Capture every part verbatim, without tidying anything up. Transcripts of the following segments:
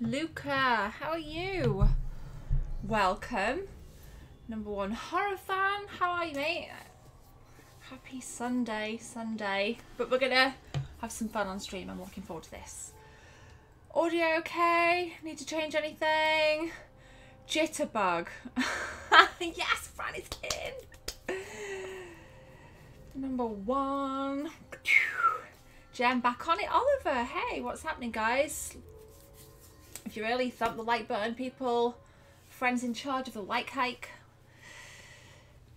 Luca, how are you? Welcome. Number one horror fan, how are you, mate? Happy Sunday, Sunday. But we're gonna have some fun on stream. I'm looking forward to this. Audio okay? Need to change anything? Jitterbug. Yes, Franny's in. Number one. Jen back on it. Oliver, hey, what's happening, guys? If you're early, thump the like button, people. Friends in charge of the like hike.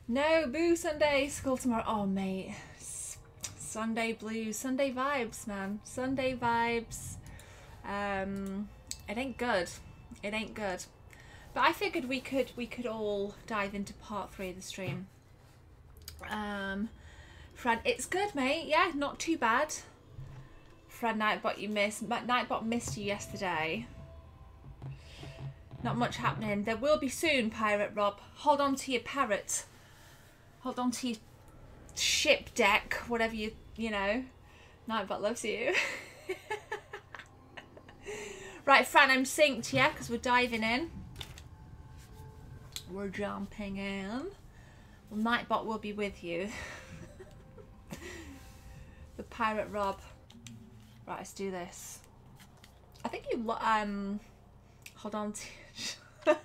No, boo Sunday, school tomorrow. Oh, mate. Sunday blues, Sunday vibes, man. Sunday vibes. Um, it ain't good. It ain't good. But I figured we could we could all dive into part three of the stream. Um, Fred, it's good, mate. Yeah, not too bad. Fred, Nightbot, you missed. Nightbot missed you yesterday. Not much happening. There will be soon, Pirate Rob. Hold on to your parrot. Hold on to your ship deck, whatever you, you know. Nightbot loves you. Right, Fran, I'm synced, yeah, because we're diving in. We're jumping in. Well, Nightbot will be with you. The Pirate Rob. Right, let's do this. I think you, um, hold on to,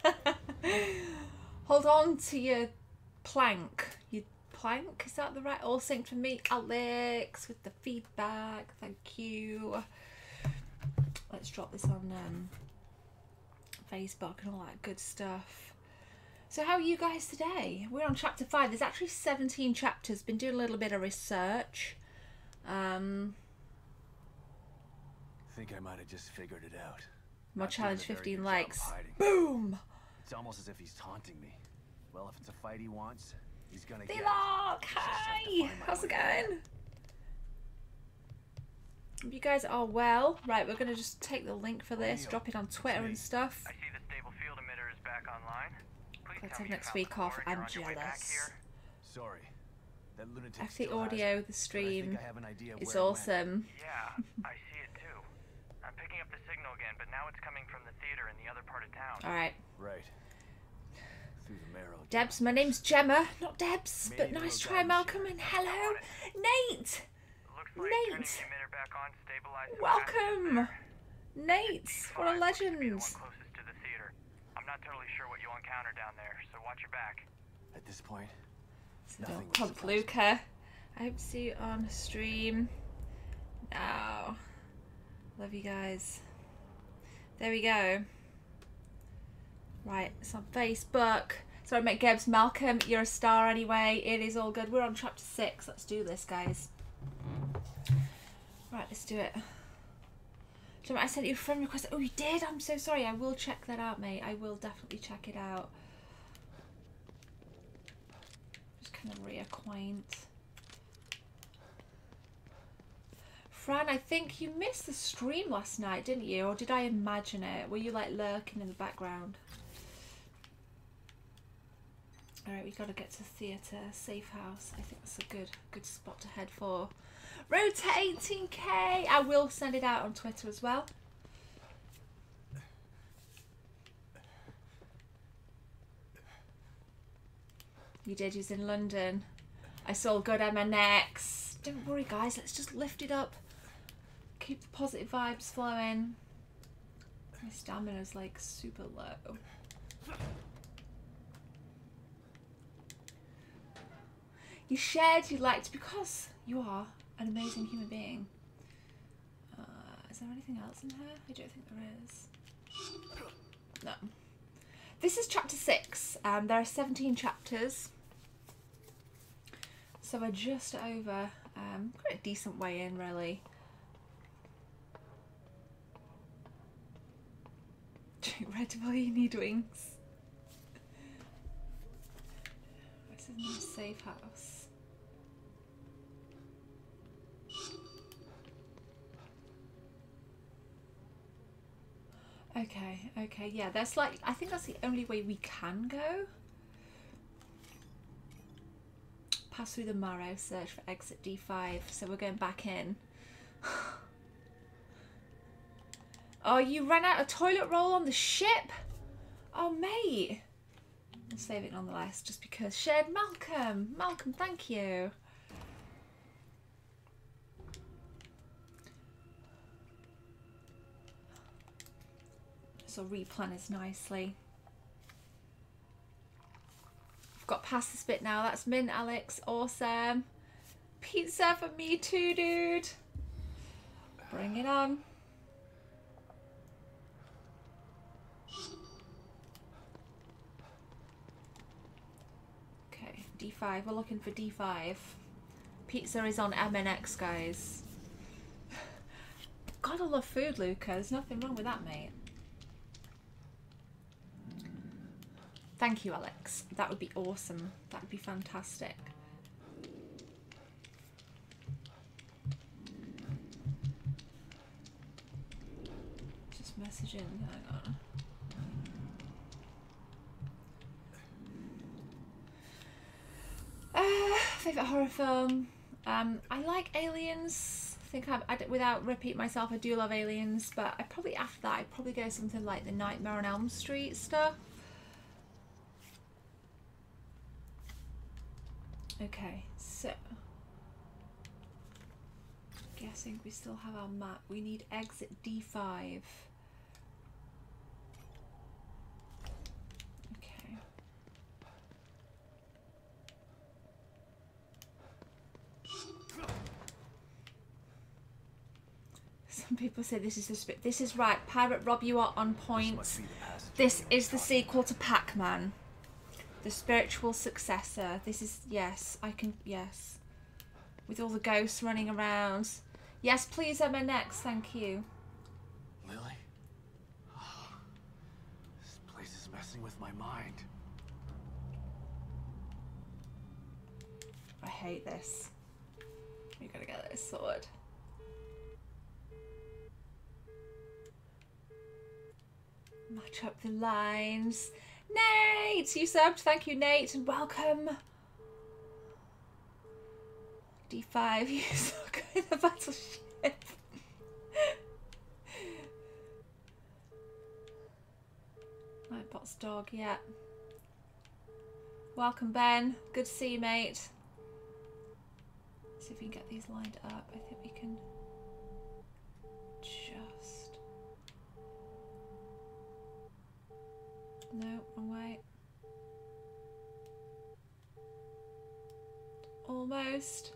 hold on to your plank. Your plank, is that the right? All synced for me, Alex, with the feedback, thank you. Let's drop this on um, Facebook and all that good stuff. So how are you guys today? We're on chapter five. There's actually seventeen chapters. Been doing a little bit of research. Um, I think I might have just figured it out. My challenge, fifteen likes. Boom! It's almost as if he's taunting me. Well, if it's a fight he wants, he's gonna get it. Hi! How's it going? You guys are well. Right, we're gonna just take the link for this, drop it on Twitter and stuff. I see the stable field emitter is back online. Let's have next week off. I'm jealous. Sorry. That lunatic. F the audio, the stream. It's awesome. Yeah, I see it too. I'm picking up the signal again, but now it's coming from the theater in the other part of town. All right. Right. Through the marrow. Debs, my name's Gemma, not Debs, but nice try, Malcolm, and hello, Nate. Nate. Welcome, Nate. What a legend. I'm not totally sure what you'll encounter down there, so watch your back. At this point, nothing. Pump Luca. I hope to see you on stream. Now. Oh. Love you guys. There we go. Right, it's on Facebook. Sorry, mate, Gebs. Malcolm, you're a star anyway. It is all good. We're on chapter six. Let's do this, guys. Right, let's do it. Do you know what, I sent you a friend request. Oh, you did? I'm so sorry. I will check that out, mate. I will definitely check it out. Just kind of reacquaint. Fran, I think you missed the stream last night, didn't you? Or did I imagine it? Were you like lurking in the background? Alright, we gotta get to the theatre, safe house. I think that's a good good spot to head for. Road to eighteen K! I will send it out on Twitter as well. You did, he was in London. I saw good M N X. Don't worry guys, let's just lift it up. Keep the positive vibes flowing. My stamina's like super low. You shared, you liked, because you are an amazing human being. Uh, is there anything else in here? I don't think there is. No. This is chapter six. Um, there are seventeen chapters. So we're just over, um, quite a decent way in, really. Drink Red Bull, you need wings. This is my safe house. Okay, okay, yeah, that's like, I think that's the only way we can go. Pass through the marrow, search for exit D five, so we're going back in. Oh, you ran out of toilet roll on the ship? Oh, mate. I'll save it nonetheless, just because. Shared Malcolm. Malcolm, thank you. So replan is nicely. I've got past this bit now. That's mint, Alex. Awesome. Pizza for me too, dude. Bring it on. Okay, D five. We're looking for D five. Pizza is on M and X, guys. Gotta love food, Luca. There's nothing wrong with that, mate. Thank you, Alex. That would be awesome. That would be fantastic. Just message in. Hang on. Uh, favourite horror film? Um, I like Aliens. I think I'm, I, without repeat myself, I do love Aliens, but I probably, after that, I'd probably go something like the Nightmare on Elm Street stuff. Okay, so I'm guessing we still have our map. We need exit D five. Okay. Some people say this is the spit. This is right. Pirate Rob, you are on point. This, this is the sequel to Pac-Man. The spiritual successor. This is, yes, I can, yes. With all the ghosts running around. Yes, please, Emma, next, thank you. Lily? Oh, this place is messing with my mind. I hate this. We gotta get this sword. Match up the lines. Nate, you subbed. Thank you, Nate, and welcome. D five, you suck in the battleship. Nightbot's dog, yeah. Welcome, Ben. Good to see you, mate. Let's see if we can get these lined up. I think we can just... No, wrong way. Almost.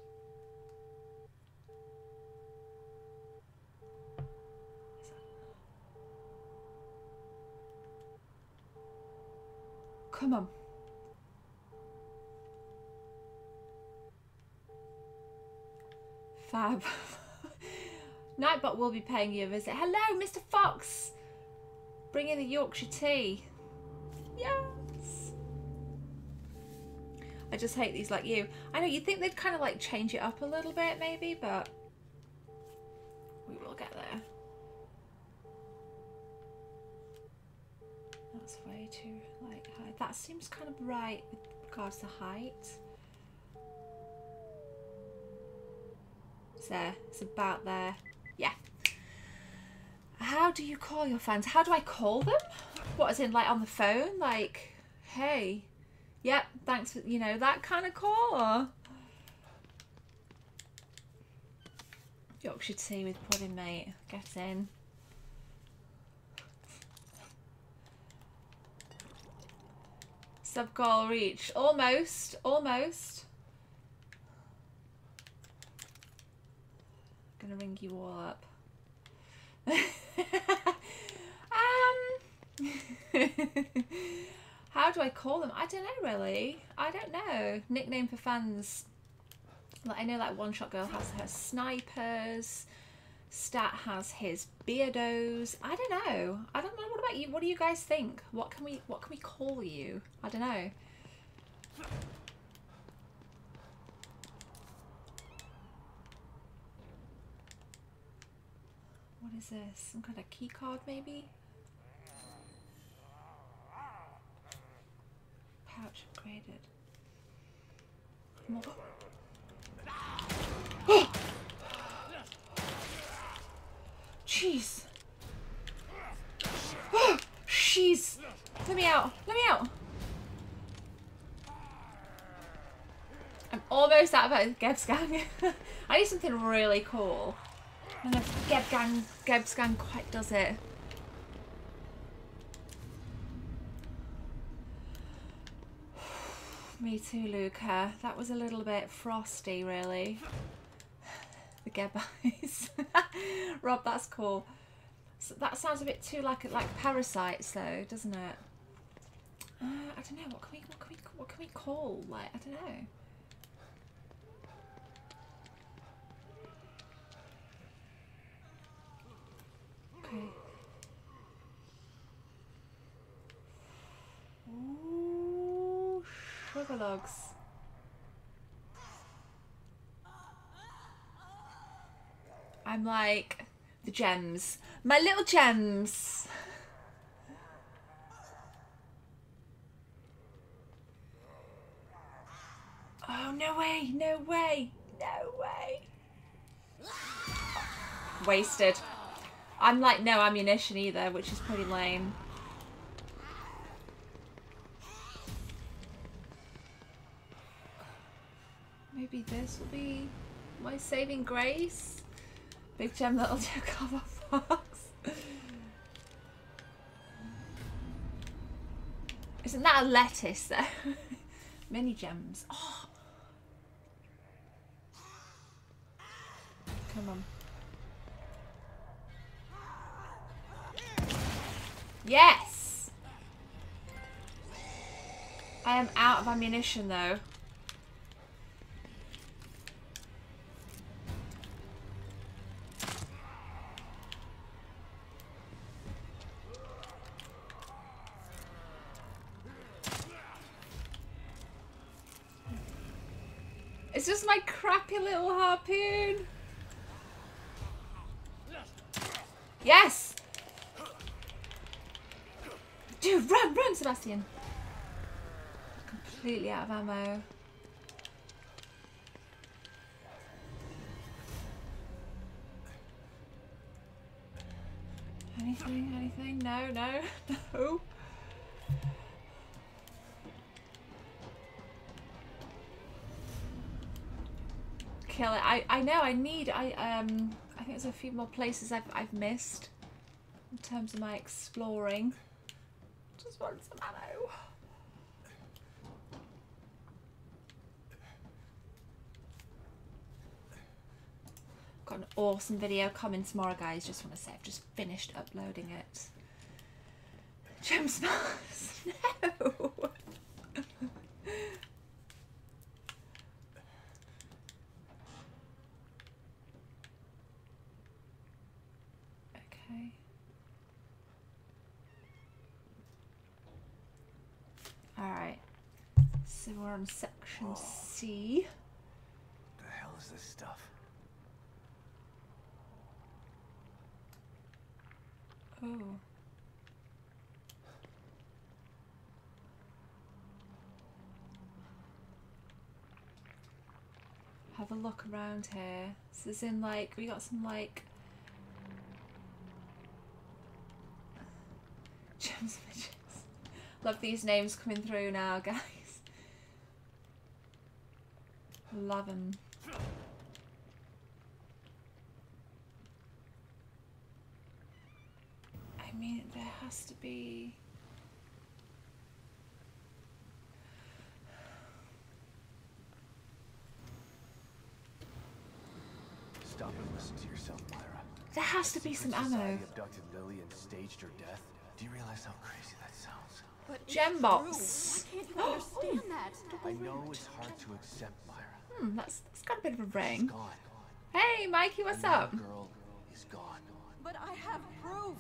Come on. Fab. Nightbot will be paying you a visit. Hello, Mister Fox. Bring in the Yorkshire tea. Yes! I just hate these like you. I know, you'd think they'd kind of like change it up a little bit maybe, but we will get there. That's way too like high. That seems kind of right with regards to height. It's there, it's about there. Yeah. How do you call your fans? How do I call them? What, as in like on the phone? Like, hey, yep, thanks for, you know, that kind of call. Yorkshire tea with pudding, mate. Get in. Sub goal reach. Almost, almost. I'm gonna ring you all up. um how do I call them? I don't know, really. I don't know. Nickname for fans, like I know like One Shot Girl has her snipers, Stat has his beardos. I don't know. I don't know. What about you? What do you guys think? What can we what can we call you? I don't know. What is this? Some kind of key card, maybe? Pouch upgraded. More. Oh! Jeez. jeez. Let me out. Let me out. I'm almost out of Gebs Gang. I need something really cool. And the Gebs Gang, Gebs Gang quite does it. Me too, Luca. That was a little bit frosty, really. The Geb eyes. Rob, that's cool. So that sounds a bit too like like parasites, though, doesn't it? Uh, I don't know. What can we what can we what can we call? Like, I don't know. Okay. Ooh, sugar logs. I'm like the gems, my little gems. Oh, no way, no way, no way. Wasted. I'm like no ammunition either, which is pretty lame. Maybe this will be my saving grace. Big gem, little gem, cover fox. Isn't that a lettuce though? Mini gems. Oh. Come on. Yes! I am out of ammunition though. It's just my crappy little harpoon. Yes! Dude, run, run, Sebastian! Completely out of ammo. Anything, anything? No, no, no. Kill it. I, I know, I need, I, um, I think there's a few more places I've, I've missed in terms of my exploring. Just want some ammo. Got an awesome video coming tomorrow, guys. Just want to say I've just finished uploading it. Gem smells. No. Okay. Alright, so we're on section Whoa. C. The hell is this stuff? Oh. Have a look around here. This is in like, we got some like... Gems midget. Love these names coming through now, guys. Love them. I mean, there has to be... Stop and listen to yourself, Myra. There has to be some ammo. Abducted Lily and staged her death. Do you realize how crazy that sounds? But gem box. I can't understand that. I know it's hard to accept, Myra. Hmm, that's, that's got a bit of a ring. Gone. Hey, Mikey, what's Another up? Girl is gone. But I have proof.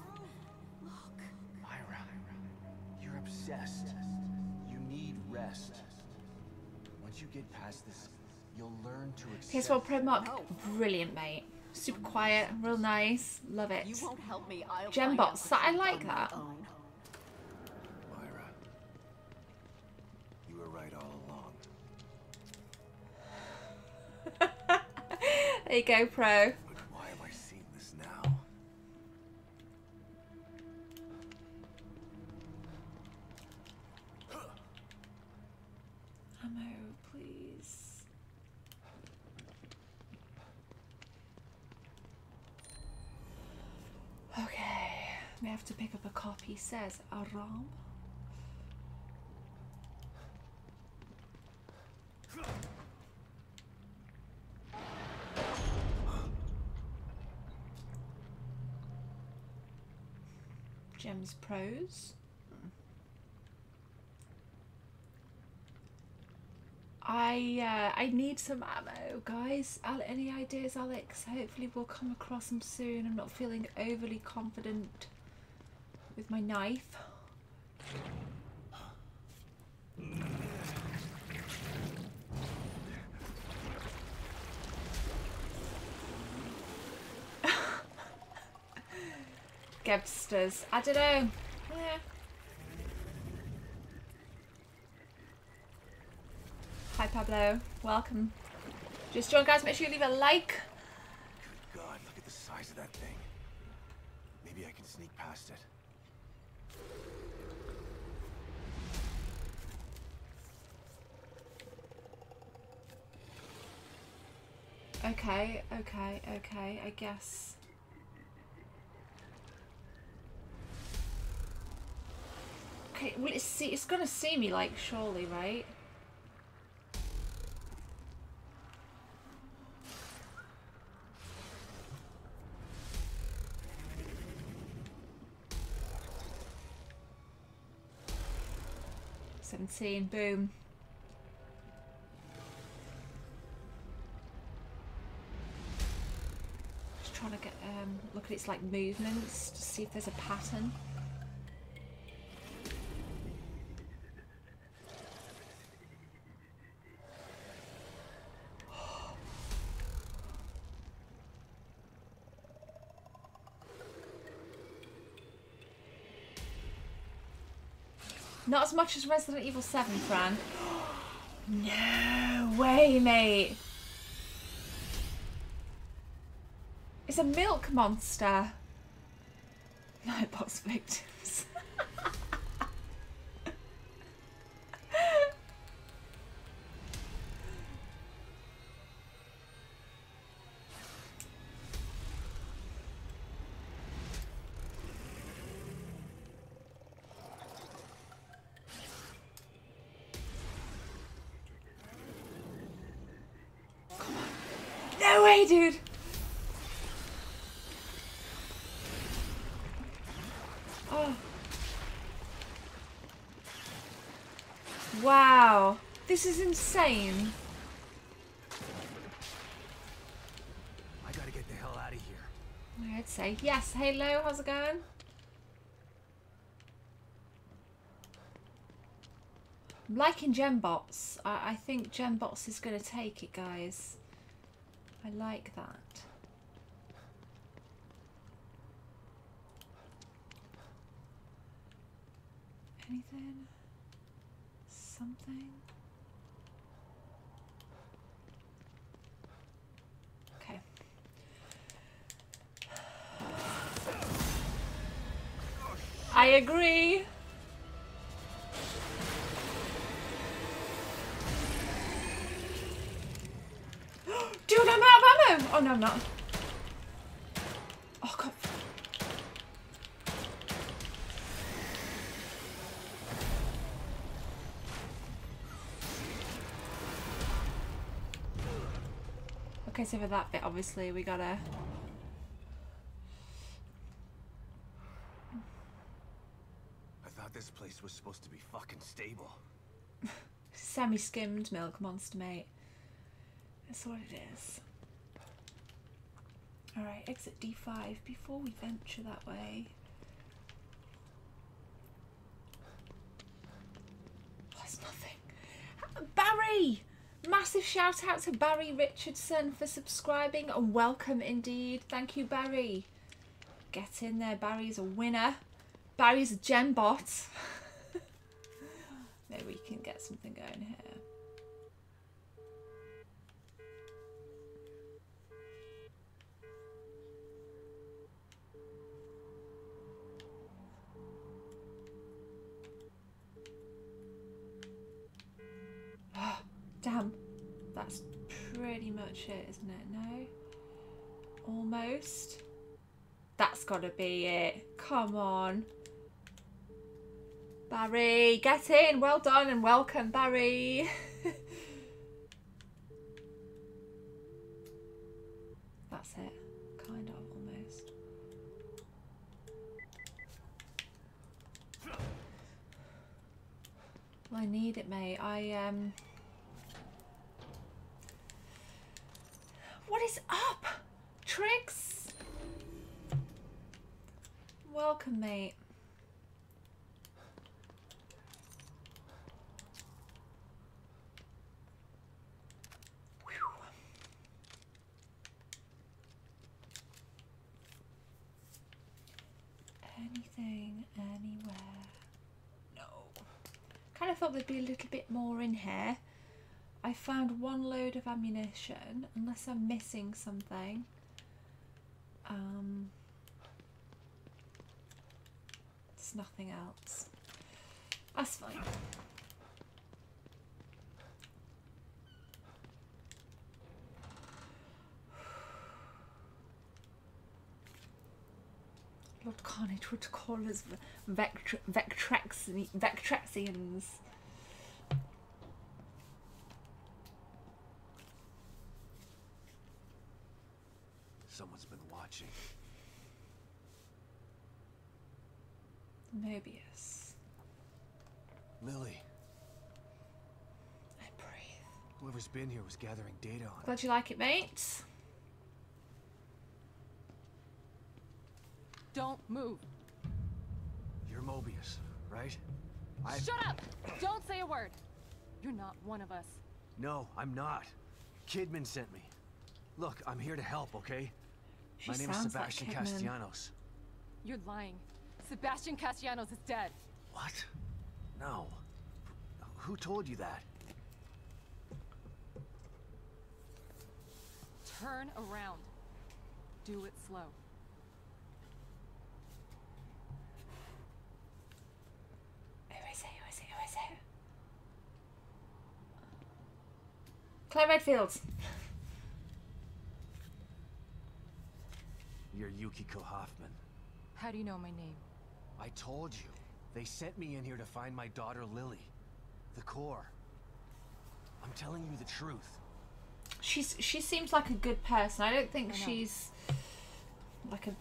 Look, Myra, you're obsessed. You need rest. Once you get past this, you'll learn to accept. P S four Pro Mark, brilliant, mate. Super quiet, real nice, love it. You won't help me. I'll gem box, that, I like that. There you go, Pro. But why am I seeing this now? I may have to pick up a copy, says Aram. Gems Pros. I uh, I need some ammo, guys. Any ideas, Alex? Hopefully we'll come across them soon. I'm not feeling overly confident with my knife. Gebsters. I don't know. Yeah. Hi Pablo, welcome. Just join, guys, make sure you leave a like. Good God, look at the size of that thing. Maybe I can sneak past it. Okay, okay, okay, I guess. Okay, well it's see it's gonna see me, like, surely, right? seventeen, boom. Just trying to get um look at its like movements to see if there's a pattern. Not as much as Resident Evil seven, Fran. No way, mate. It's a milk monster. Nightbot's victims. Dude, oh wow, this is insane. I gotta get the hell out of here. I'd say yes. Hello, how's it going? I'm liking gem bots. I, I think gem bots is gonna take it, guys. I like that. Anything? Something? Okay. I agree. Dude, I'm out of ammo! Oh, no, I'm not. Oh, God. Okay, so for that bit, obviously, we gotta... I thought this place was supposed to be fucking stable. Semi-skimmed milk monster, mate. That's what it is. Alright, exit D five before we venture that way. Oh, there's nothing. Barry! Massive shout out to Barry Richardson for subscribing and welcome indeed. Thank you, Barry. Get in there, Barry's a winner. Barry's a gem bot. Maybe we can get something going here. Damn, that's pretty much it, isn't it? No? Almost. That's got to be it. Come on. Barry, get in. Well done and welcome, Barry. That's it. Kind of, almost. I need it, mate. I, um... What is up, Triggs? Welcome, mate. Whew. Anything, anywhere. No. Kind of thought there'd be a little bit more in here. I found one load of ammunition, unless I'm missing something. Um, there's nothing else. That's fine. Lord Carnage would call us Vectrexians. Vectrex Vectrexians. Someone's been watching. Mobius. Lily. I breathe. Whoever's been here was gathering data on it. Glad you like it, mate. Don't move. You're Mobius, right? I've... Shut up! Don't say a word. You're not one of us. No, I'm not. Kidman sent me. Look, I'm here to help, okay? She My name is Sebastian like Castellanos. You're lying. Sebastian Castellanos is dead. What? No. Who told you that? Turn around. Do it slow. Who is it? Who is it? Who is it? Claire Redfield. You're Yukiko Hoffman. How do you know my name? I told you. They sent me in here to find my daughter Lily. The core. I'm telling you the truth. She's she seems like a good person. I don't think I she's like a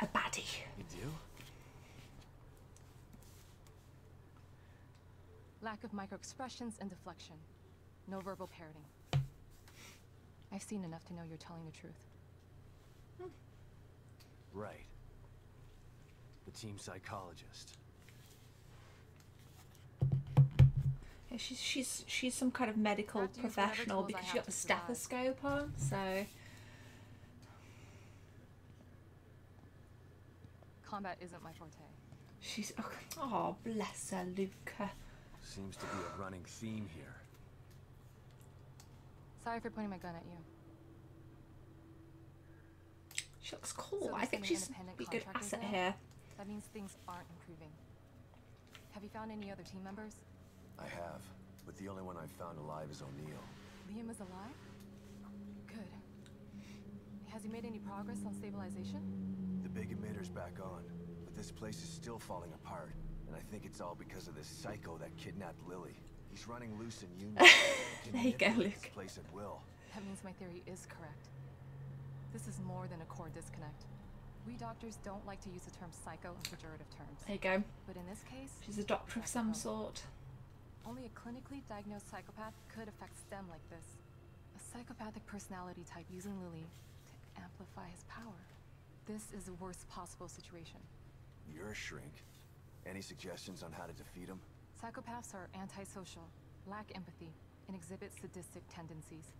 a baddie. You do? Lack of microexpressions and deflection. No verbal parroting. I've seen enough to know you're telling the truth. Hmm. Right. The team psychologist. Yeah, she's she's she's some kind of medical professional because she got the stethoscope on, so combat isn't my forte. She's oh, oh bless her, Luca. Seems to be a running theme here. Sorry for pointing my gun at you. She looks cool. So I think she's a good asset now? Here. That means things aren't improving. Have you found any other team members? I have, but the only one I've found alive is O'Neill. Liam is alive? Good. Has he made any progress on stabilization? The big emitter's back on, but this place is still falling apart. And I think it's all because of this psycho that kidnapped Lily. He's running loose in Union. There you go, Luke. This place at will. That means my theory is correct. This is more than a core disconnect. We doctors don't like to use the term psycho in pejorative terms. There you go. But in this case, she's a doctor of some sort. Only a clinically diagnosed psychopath could affect STEM like this. A psychopathic personality type using Lily to amplify his power. This is the worst possible situation. You're a shrink. Any suggestions on how to defeat him? Psychopaths are antisocial, lack empathy, and exhibit sadistic tendencies.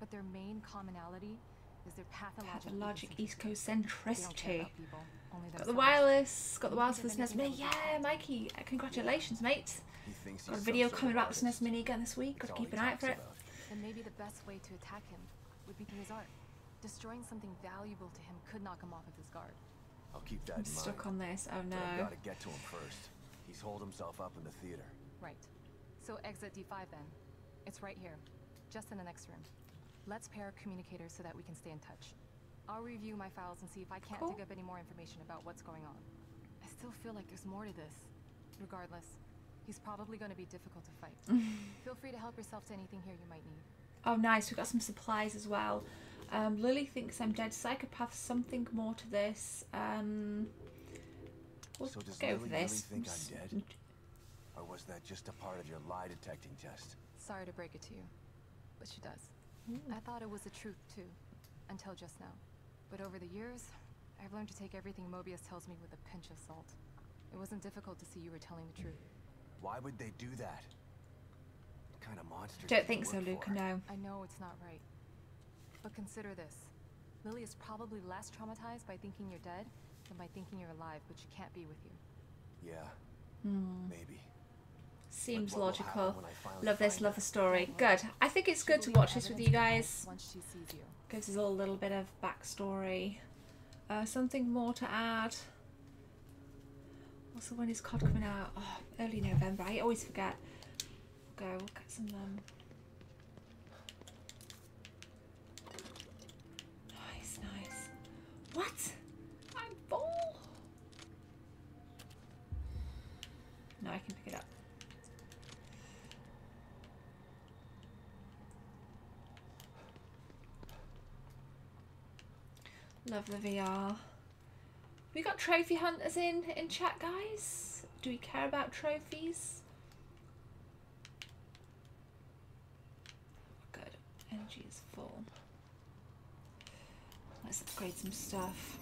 But their main commonality is their pathologic, pathologic ecocentricity. Got the wireless, got the wireless for the SNESMini. Yeah, Mikey, congratulations, mate. He thinks he's got a video coming about the SNESMini again this week. Got to keep an eye out for it. And maybe the best way to attack him would be through his art. Destroying something valuable to him could knock him off of his guard. I'll keep that in mind. I'm stuck on this. Oh no. I've got to get to him first. He's holed himself up in the theater. Right. So exit D five then. It's right here, just in the next room. Let's pair our communicators so that we can stay in touch. I'll review my files and see if I can't cool. dig up any more information about what's going on. I still feel like there's more to this. Regardless, he's probably going to be difficult to fight. Feel free to help yourself to anything here you might need. Oh, nice. We've got some supplies as well. Um, Lily thinks I'm dead. Psychopath, something more to this. Um, we'll so does go Lily for this. Really think I'm dead? Or was that just a part of your lie detecting test? Sorry to break it to you, but she does. Mm. I thought it was the truth, too, until just now. But over the years, I've learned to take everything Mobius tells me with a pinch of salt. It wasn't difficult to see you were telling the truth. Why would they do that? What kind of monster? Don't think so, Luca, no. I know it's not right. But consider this. Lily is probably less traumatized by thinking you're dead than by thinking you're alive, but she can't be with you. Yeah, mm. maybe. Seems logical. Love this, love the story. Good. I think it's good to watch this with you guys. Gives us all a little bit of backstory. Uh, something more to add. Also, when is C O D coming out? Oh, early November. I always forget. Go, we'll get some um Nice, nice. What? I'm full. No, I can pick it up. Love the V R. We got trophy hunters in in chat, guys. Do we care about trophies? Good. Energy is full. Let's upgrade some stuff.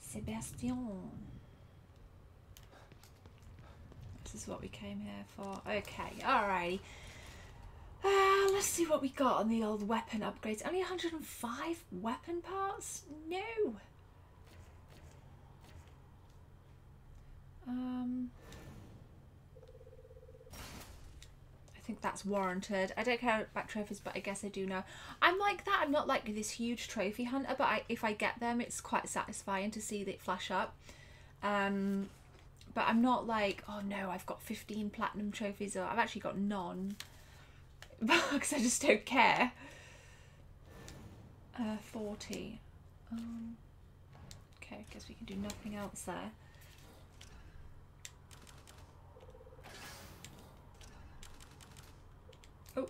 Sebastian. This is what we came here for. Okay. Alrighty. Uh, let's see what we got on the old weapon upgrades. Only one hundred and five weapon parts? No! Um, I think that's warranted. I don't care about trophies, but I guess I do now. I'm like that. I'm not like this huge trophy hunter, but I, if I get them, it's quite satisfying to see that flash up. Um, but I'm not like, oh no, I've got fifteen platinum trophies, or I've actually got none. Because I just don't care. Uh, forty. Um, okay, I guess we can do nothing else there. Oh.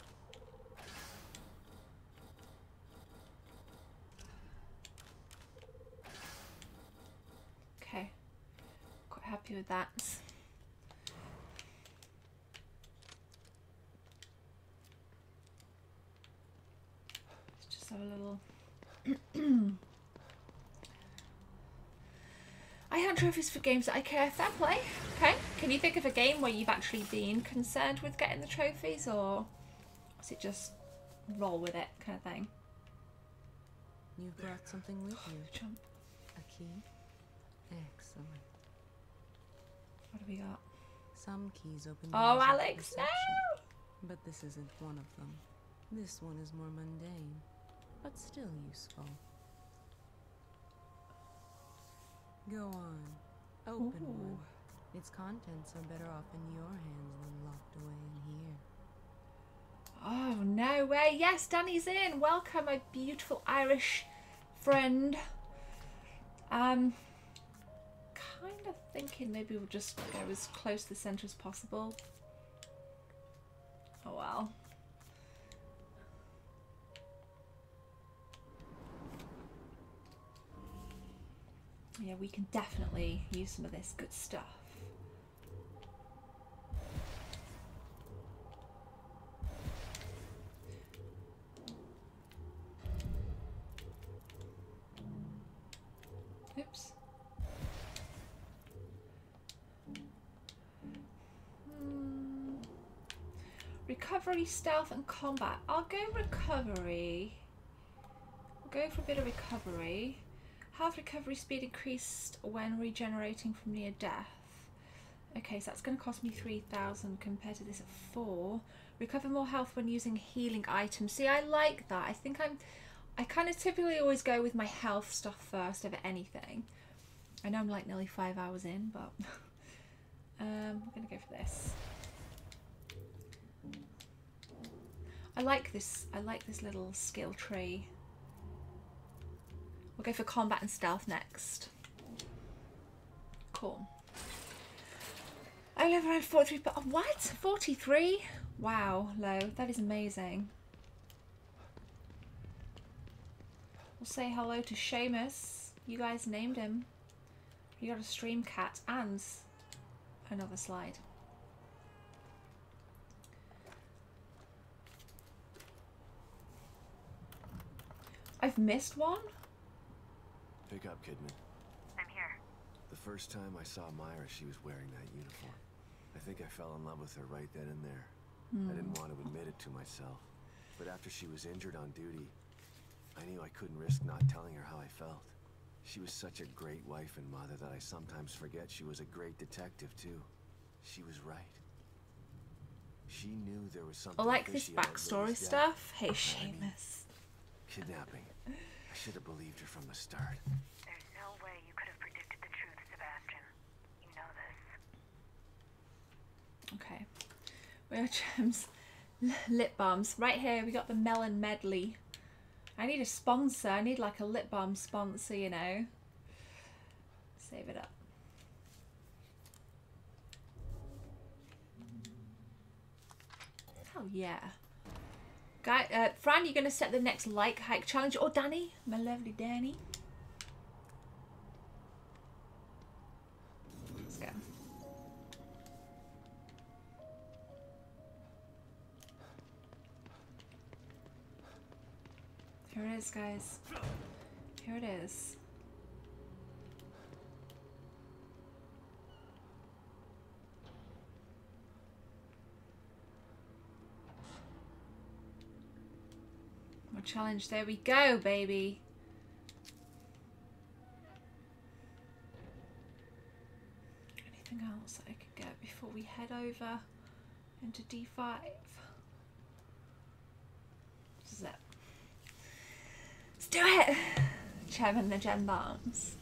Okay. Quite happy with that. So a little. I hunt trophies for games that I care. Fair play. Okay. Can you think of a game where you've actually been concerned with getting the trophies, or is it just roll with it kind of thing? You brought something with you. Jump. A key. Excellent. What do we got? Some keys open. Oh, Alex! No. But this isn't one of them. This one is more mundane, but still useful. Go on. Open Ooh. One. Its contents are better off in your hands than locked away in here. Oh, no way. Yes, Danny's in. Welcome, my beautiful Irish friend. Um, kind of thinking maybe we'll just go as close to the center as possible. Oh, well. Yeah, we can definitely use some of this good stuff. Oops. Hmm. Recovery, stealth, and combat. I'll go recovery. We'll go for a bit of recovery. Half recovery speed increased when regenerating from near death. Okay, so that's going to cost me three thousand compared to this at four. Recover more health when using healing items. See, I like that. I think I'm... I kind of typically always go with my health stuff first over anything. I know I'm like nearly five hours in, but... um, I'm going to go for this. I like this. I like this little skill tree. We'll go for combat and stealth next. Cool. I live around forty-three, but oh, what? forty-three? Wow, low. That is amazing. We'll say hello to Seamus. You guys named him. You got a stream cat and another slide. I've missed one. Pick up, Kidman. I'm here. The first time I saw Myra, she was wearing that uniform. I think I fell in love with her right then and there. Mm. I didn't want to admit it to myself, but after she was injured on duty, I knew I couldn't risk not telling her how I felt. She was such a great wife and mother that I sometimes forget she was a great detective too. She was right. She knew there was something. I like this backstory stuff. Hey, Seamus. Kidnapping. I should have believed her from the start. There's no way you could have predicted the truth, Sebastian. You know this. Okay. Where are gems? Lip balms. Right here, we got the melon medley. I need a sponsor. I need like a lip balm sponsor, you know. Save it up. Oh, yeah. Guy, uh, Fran, you're going to set the next like hike challenge. Or oh, Danny, my lovely Danny. Let's go. Here it is, guys. Here it is. More challenge. There we go, baby. Anything else that I could get before we head over into D five? Zip. Let's do it! Gem and the gem bombs.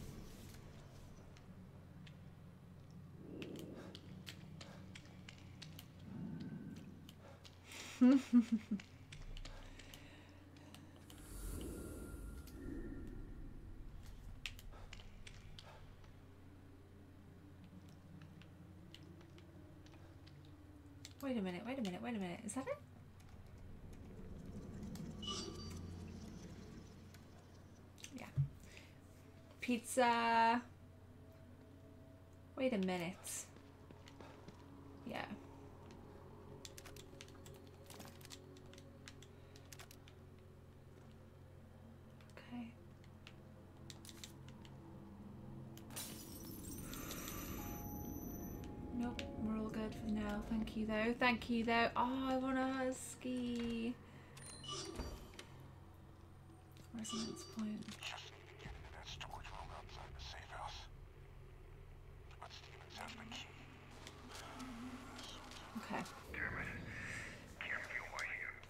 Wait a minute, wait a minute, wait a minute. Is that it? Pizza. Wait a minute. Yeah. Okay. Nope, we're all good for now. Thank you though. Thank you though. Oh, I want a husky. Resonance point.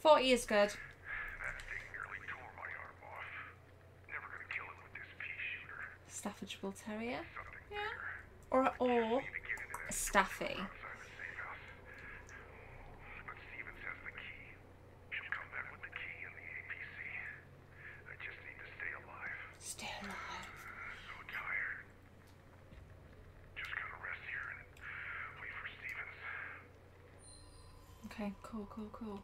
forty is good. That thing nearly tore my arm off. Never gonna kill it with this pea shooter. Staffordshire Bull Terrier. Something yeah. Or or a Staffy. But Steven has the key. She'll come back with the key in the A P C. I just need to stay alive. Stay alive. So tired. Just gotta rest here and wait for Steven. Okay, cool, cool, cool.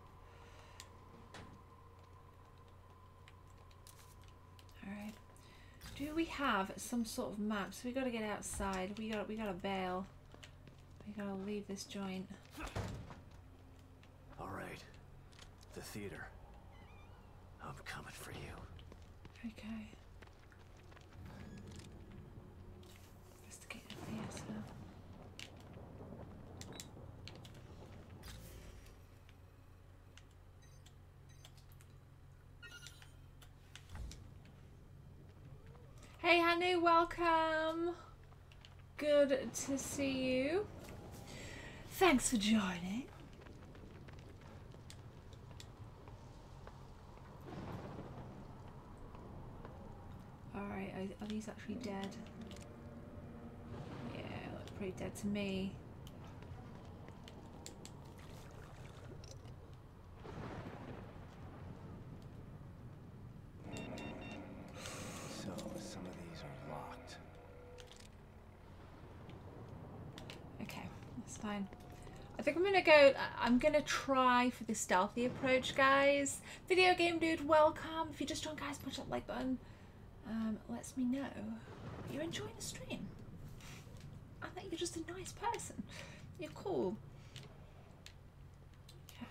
Do we have some sort of map? So we gotta get outside. We got we gotta bail. We gotta leave this joint. All right, the theater. I'm coming for you. Okay. Investigate the theater. Hey Hanu, welcome! Good to see you. Thanks for joining. Alright, are these actually dead? Yeah, they look pretty dead to me. fine. I think I'm gonna go, I'm gonna try for the stealthy approach, guys. Video Game Dude, welcome. If you just joined, guys, push that like button. Um, lets me know you're enjoying the stream. I think you're just a nice person. You're cool. Okay.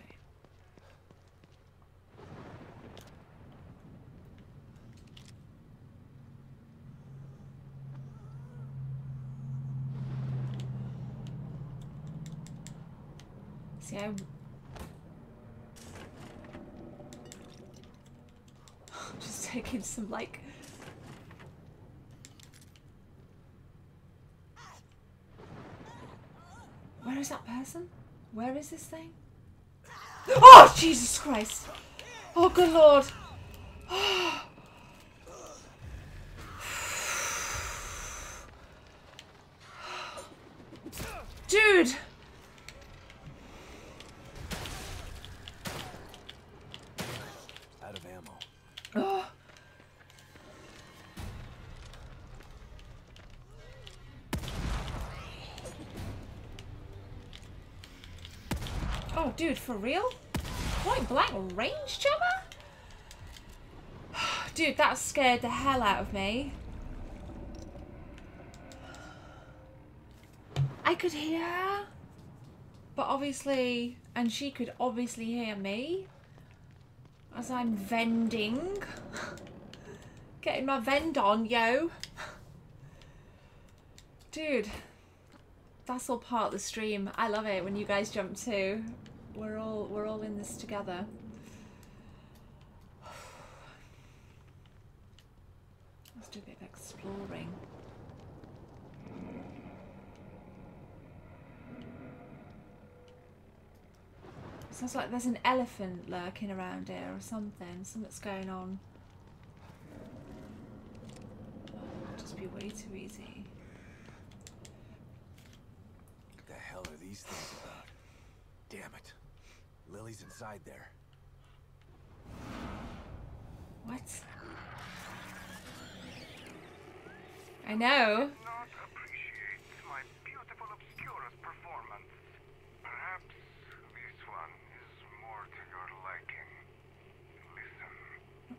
See, I... just taking some, like... Where is that person? Where is this thing? Oh, Jesus Christ! Oh, good Lord! Oh. Dude! Out of ammo. Oh. Oh, dude, for real? Point blank range jumper? Dude, that scared the hell out of me. I could hear her, but obviously, and she could obviously hear me as I'm vending. Getting my vend on, yo. Dude, that's all part of the stream. I love it when you guys jump too. We're all we're all in this together. Let's do a bit of exploring. Sounds like there's an elephant lurking around here or something. Something's going on. Oh, it'll just be way too easy. What the hell are these things about? Damn it. Lily's inside there. What? I know. I did not appreciate my beautiful Obscurus performance. Perhaps this one is more to your liking.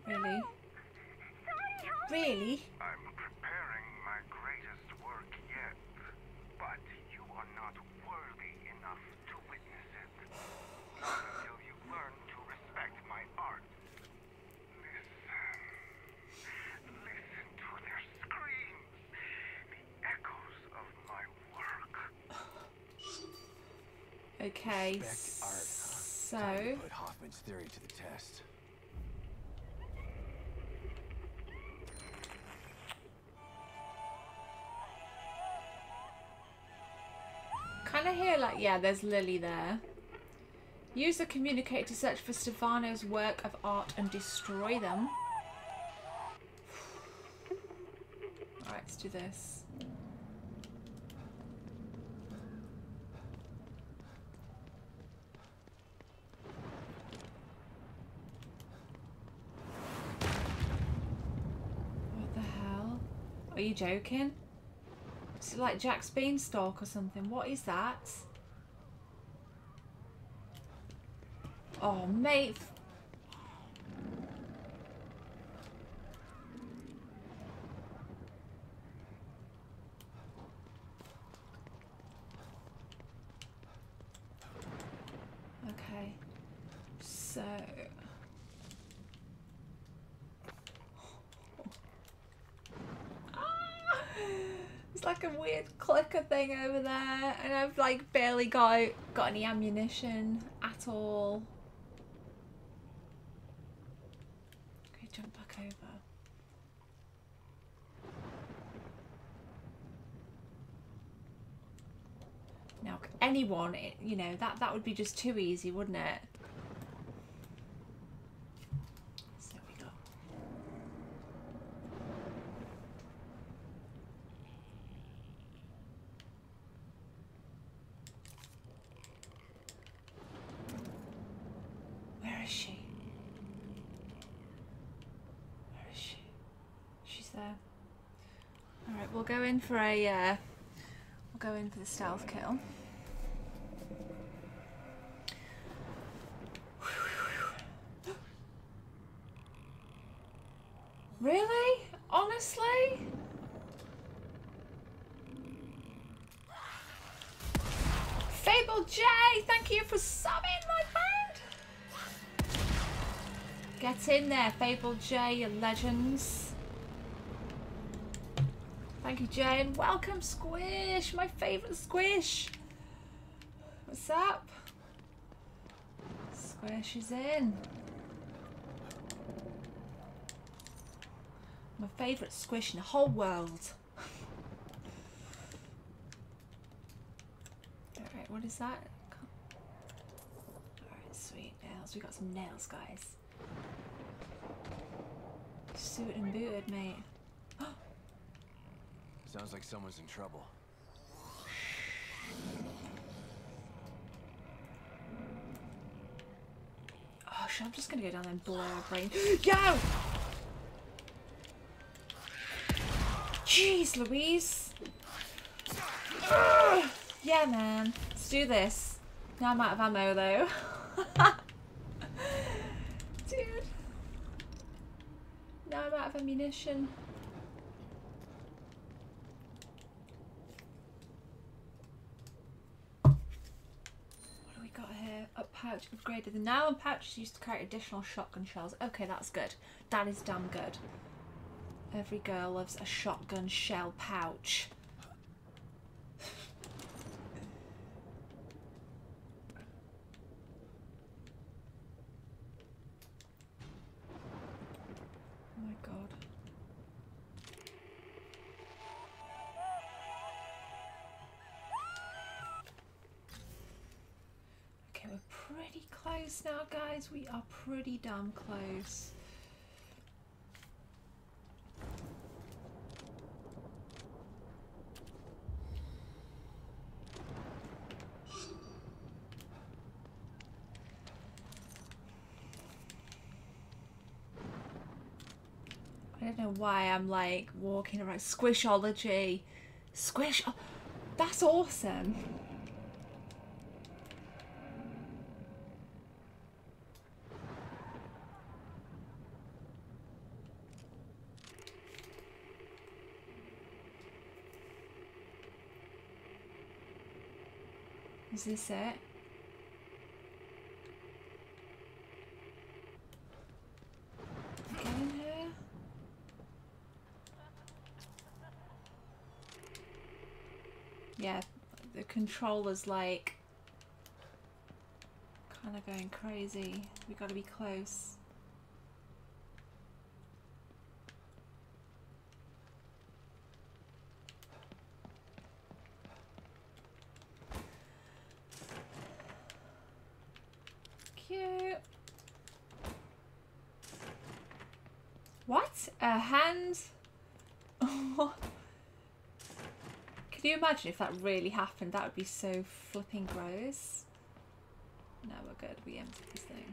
Listen. Really? No. Really? I'm preparing my greatest work yet, but you are not worthy enough to witness it. Not until you learn to respect my art. Listen. Listen to their screams. The echoes of my work. Okay, so... Put Hoffman's theory to the test. Kind of hear like, yeah, there's Lily there. Use the communicator to search for Stefano's work of art and destroy them. Alright, let's do this. Are you joking? Is it like Jack's Beanstalk or something? What is that? Oh, mate. Okay. So... like a weird clicker thing over there, and I've like barely got got any ammunition at all. Okay, jump back over. Now, anyone, it, you know that that would be just too easy, wouldn't it? For a, uh, we'll go in for the stealth kill. Really? Honestly? Fable J, thank you for subbing, my friend! Get in there, Fable J, you legends. Thank you, Jay, and welcome, Squish, my favourite Squish. What's up? Squish is in. My favourite Squish in the whole world. Alright, what is that? Alright, sweet nails. We got some nails, guys. Suit and booted, mate. Sounds like someone's in trouble. Oh shit, I'm just gonna go down there and blow our brain. Go! Jeez Louise! Ugh. Yeah man, let's do this. Now I'm out of ammo though. Dude. Now I'm out of ammunition. Pouch upgraded. The now and pouch is used to carry additional shotgun shells. Okay, that's good. That is damn good. Every girl loves a shotgun shell pouch. Oh my god. Close now, guys. We are pretty damn close. I don't know why I'm like walking around Squishology. Squish. Oh, that's awesome. Is this it? Get in here. Yeah, the controller's like kind of going crazy. We gotta be close. A hand. Can you imagine if that really happened? That would be so flipping gross. No, we're good. We emptied this thing.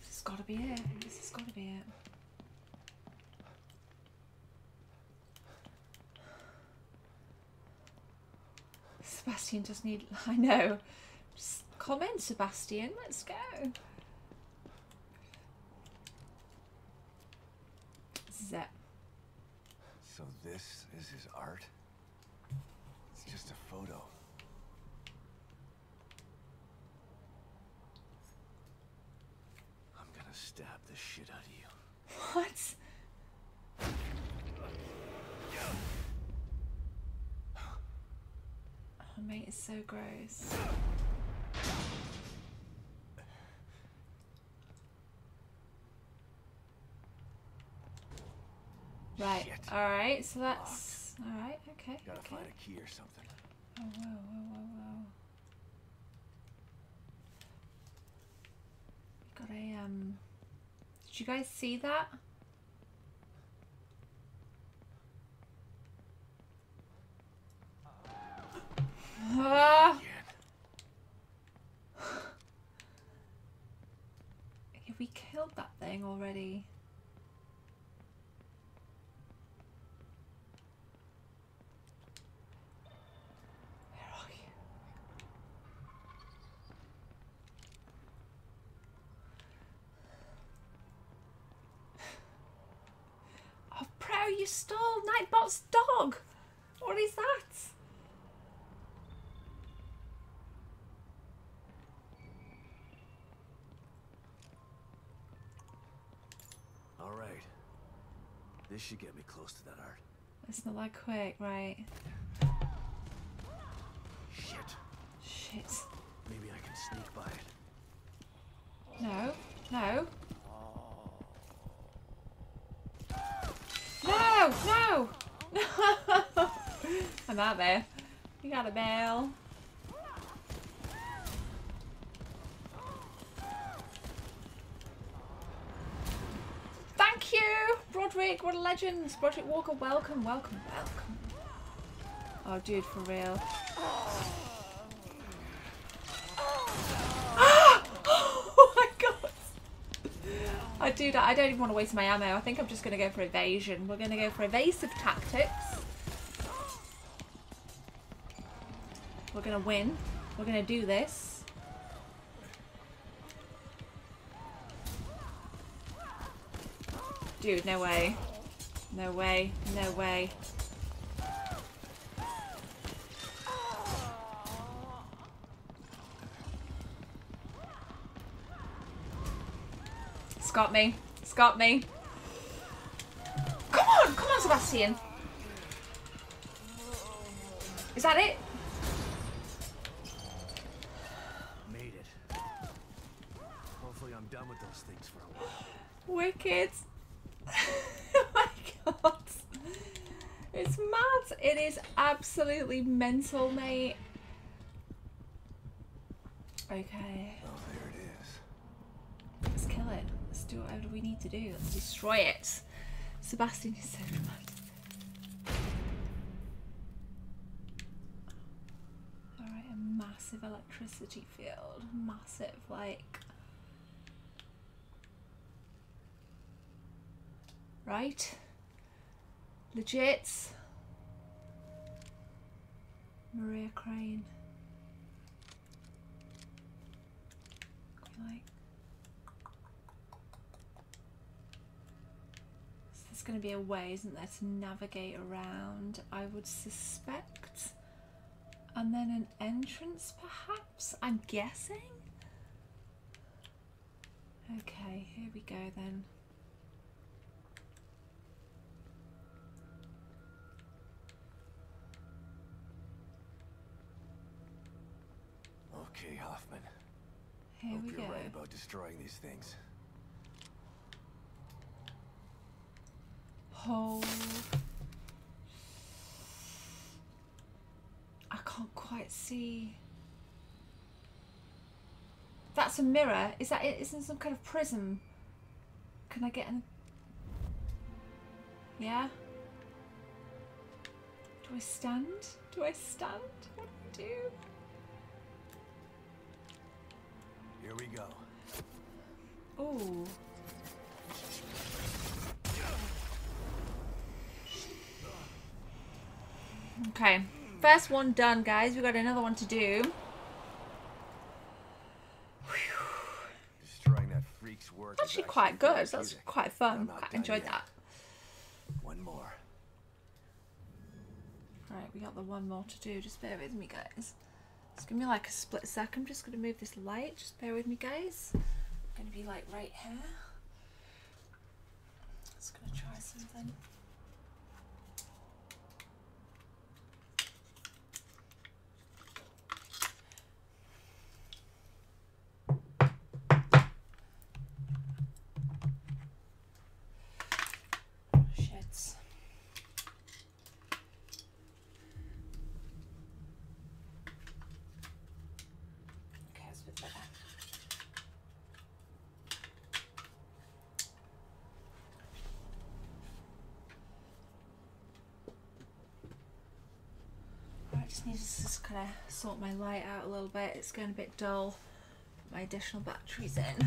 This has got to be it. This has got to be it. Sebastian does need, I know, just comment Sebastian, let's go. This is it. So this is his art? It's just a photo. I'm gonna stab the shit out of you. What? Mate, it's so gross. Right. Shit. All right. So that's locked. All right. Okay. Gotta okay. find a key or something. Oh whoa whoa whoa whoa. Got a um. Did you guys see that? Uh, have we killed that thing already? you stole Nightbot's dog! What is that? Alright. This should get me close to that art. It's not that quick, right? Shit. Shit. Maybe I can sneak by it. No. No. No! No! No! I'm out there. You got a bell. Thank you! Broderick, what a legend! Broderick Walker, welcome, welcome, welcome. Oh, dude, for real. I do that. I don't even want to waste my ammo. I think I'm just going to go for evasion. We're going to go for evasive tactics. We're going to win. We're going to do this. Dude, no way. No way. No way. It's got me. It's got me. Come on! Come on, Sebastian! Is that it? Made it. Hopefully I'm done with those things for a while. Wicked. Oh my god. It's mad. It is absolutely mental, mate. Okay. Oh, there it is. Let's kill it. Let's do whatever we need to do. Let's destroy it. Sebastian is so romantic. Alright, a massive electricity field. Massive, like... Right? Legit. Maria Crane. Like... There's going to be a way, isn't there, to navigate around, I would suspect, and then an entrance perhaps, I'm guessing? Okay, here we go then. Okay, Hoffman. Here we go. Hope you're right about destroying these things. Hold. I can't quite see. That's a mirror. Is that it? Isn't some kind of prism? Can I get in? Yeah. Do I stand? Do I stand? What do I do? Here we go. Oh. Okay, first one done, guys. We've got another one to do. Destroying that freak's work actually, actually quite good. That's quite fun. I enjoyed that. One more. Right, we got the one more to do. Just bear with me, guys. It's gonna be like a split second. I'm just gonna move this light. Just bear with me, guys. I'm gonna be like right here. Just gonna try something. Need to just kind of sort my light out a little bit. It's going a bit dull. Put my additional batteries in.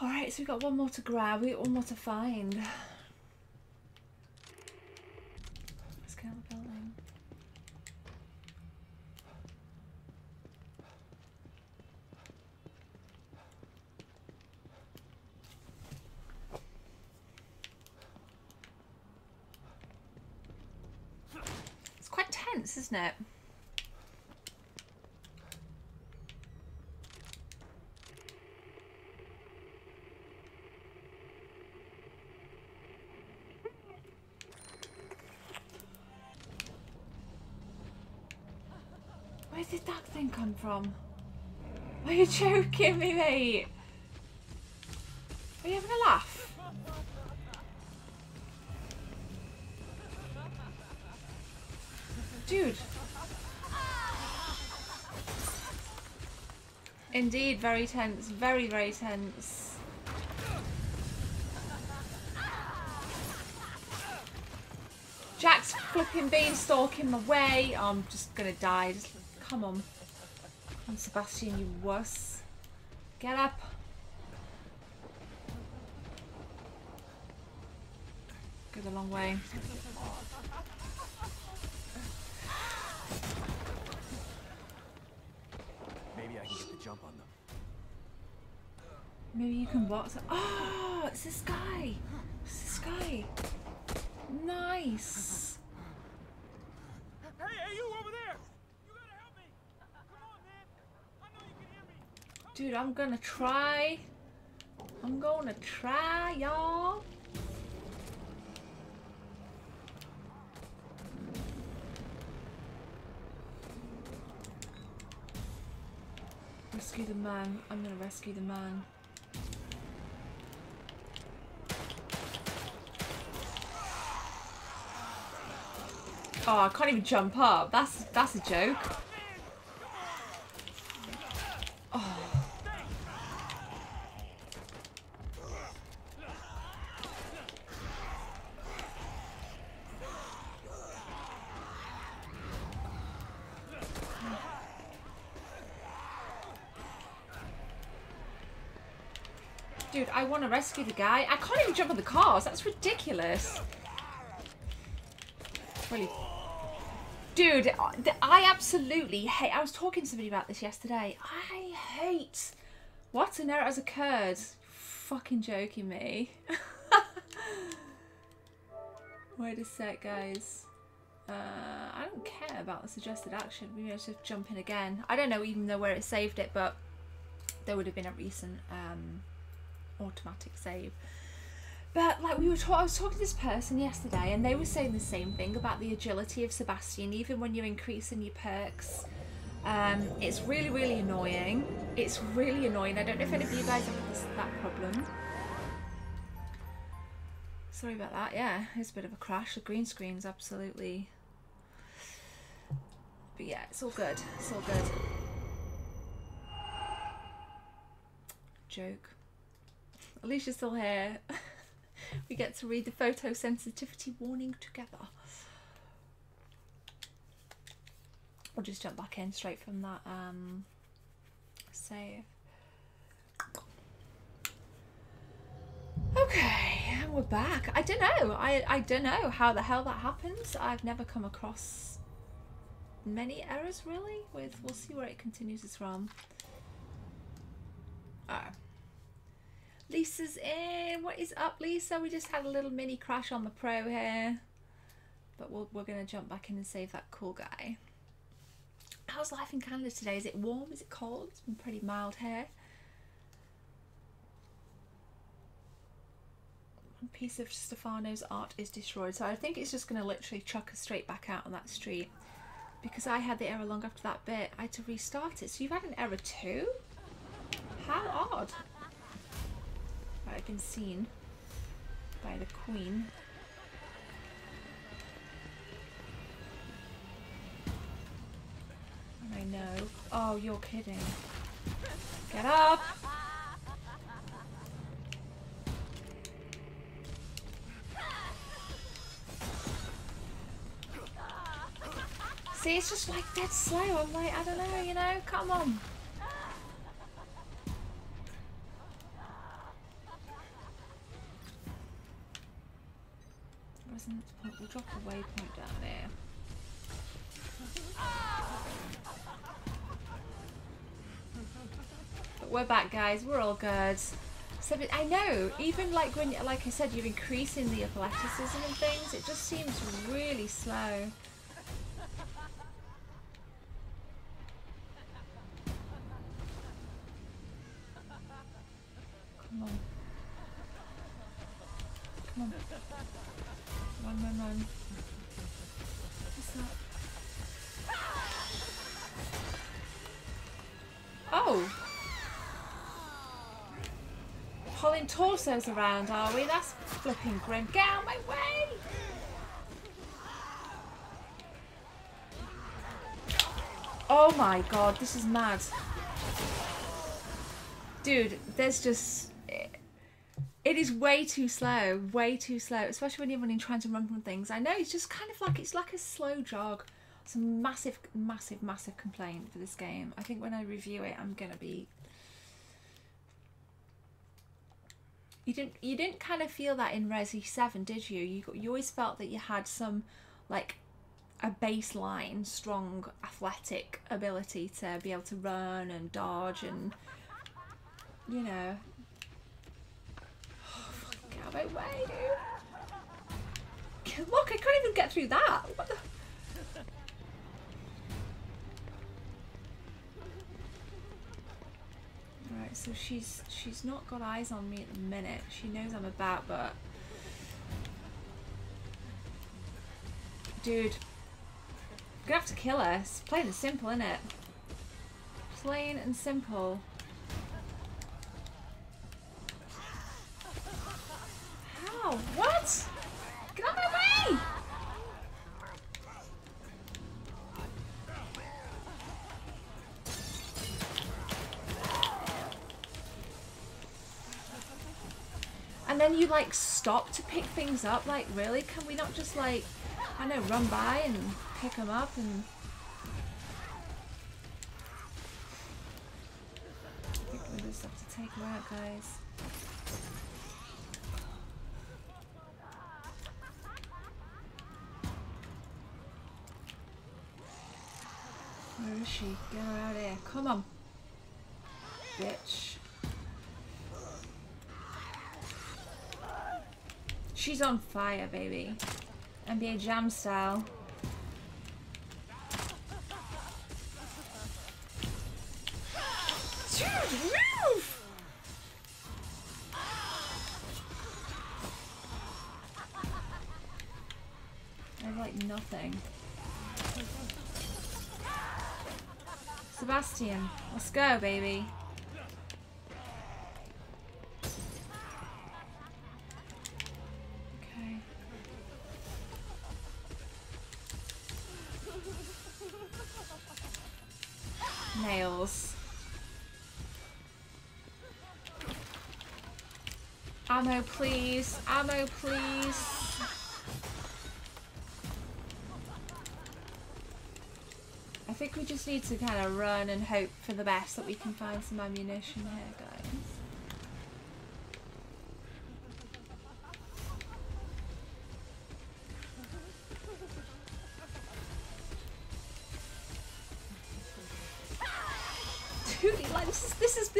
All right, so we've got one more to grab. We've got one more to find. Let's get out of the building. isn't it? Where's this dark thing come from? Are you joking me, mate? Are you having a laugh? Dude. Indeed, very tense. Very, very tense. Jack's flipping beanstalk in my way. Oh, I'm just gonna die. Just, come on. Come on, Sebastian, you wuss. Get up. Go the long way. Maybe you can walk. Oh, it's this guy. It's this guy. Nice. Hey, hey, you over there! You gotta help me. Come on, man. I know you can hear me. Dude, I'm gonna try. I'm gonna try, y'all. Rescue the man. I'm gonna rescue the man. Oh, I can't even jump up. That's that's a joke. Oh. Dude, I want to rescue the guy. I can't even jump on the cars. That's ridiculous. Really. Dude, I absolutely hate... I was talking to somebody about this yesterday. I hate... What an error has occurred. Fucking joking me. Wait a sec, guys. Uh, I don't care about the suggested action. We may have to jump in again. I don't know even though where it saved it, but there would have been a recent um, automatic save. But like we were talking, I was talking to this person yesterday and they were saying the same thing about the agility of Sebastian, even when you're increasing your perks. Um, it's really, really annoying. It's really annoying. I don't know if any of you guys have this, that problem. Sorry about that. Yeah, it's a bit of a crash. The green screen's absolutely... But yeah, it's all good. It's all good. Joke. At least you're still here. We get to read the photosensitivity warning together. I'll just jump back in straight from that um, save. Okay, and we're back. I don't know. I, I don't know how the hell that happens. I've never come across many errors, really. With, we'll see where it continues its realm. Oh. Lisa's in. What is up, Lisa? We just had a little mini crash on the pro here. But we'll, we're going to jump back in and save that cool guy. How's life in Canada today? Is it warm? Is it cold? It's been pretty mild here. One piece of Stefano's art is destroyed. So I think it's just going to literally chuck us straight back out on that street. Because I had the error long after that bit. I had to restart it. So you've had an error too? How odd. I've been seen by the Queen. And I know. Oh, you're kidding. Get up! See, it's just like dead slow. I'm like, I don't know, you know? Come on. We'll drop a waypoint down there. But we're back, guys. We're all good. So I know, even like when, like I said, you're increasing the athleticism and things, it just seems really slow. Come on. Come on. Run, run, run. What's that? Oh! Pulling torsos around, are we? That's flipping grim. Get out of my way! Oh my god, this is mad. Dude, there's just... It, it is way too slow, way too slow, especially when you're running, trying to run from things. I know, it's just kind of like, it's like a slow jog. It's a massive, massive, massive complaint for this game. I think when I review it, I'm gonna be... You didn't, you didn't kind of feel that in Resi seven, did you? You, got, you always felt that you had some, like, a baseline strong athletic ability to be able to run and dodge and, you know. Oh, fucking get out of my way, dude. Look, I can't even get through that. What the? Right, so she's she's not got eyes on me at the minute. She knows I'm about, but dude, gonna have to kill her. It's plain and simple, isn't it? Plain and simple. How? What? Get out of my way! And then you like stop to pick things up. Like, really? Can we not just like, I know, run by and pick them up and... I think we just have to take them out, guys. Where is she? Get her out of here. Come on. Bitch. She's on fire, baby. N B A Jam style. Dude, move! I have like nothing. Sebastian, let's go, baby. Nails. Ammo, please. Ammo, please. I think we just need to kind of run and hope for the best that we can find some ammunition here, guys.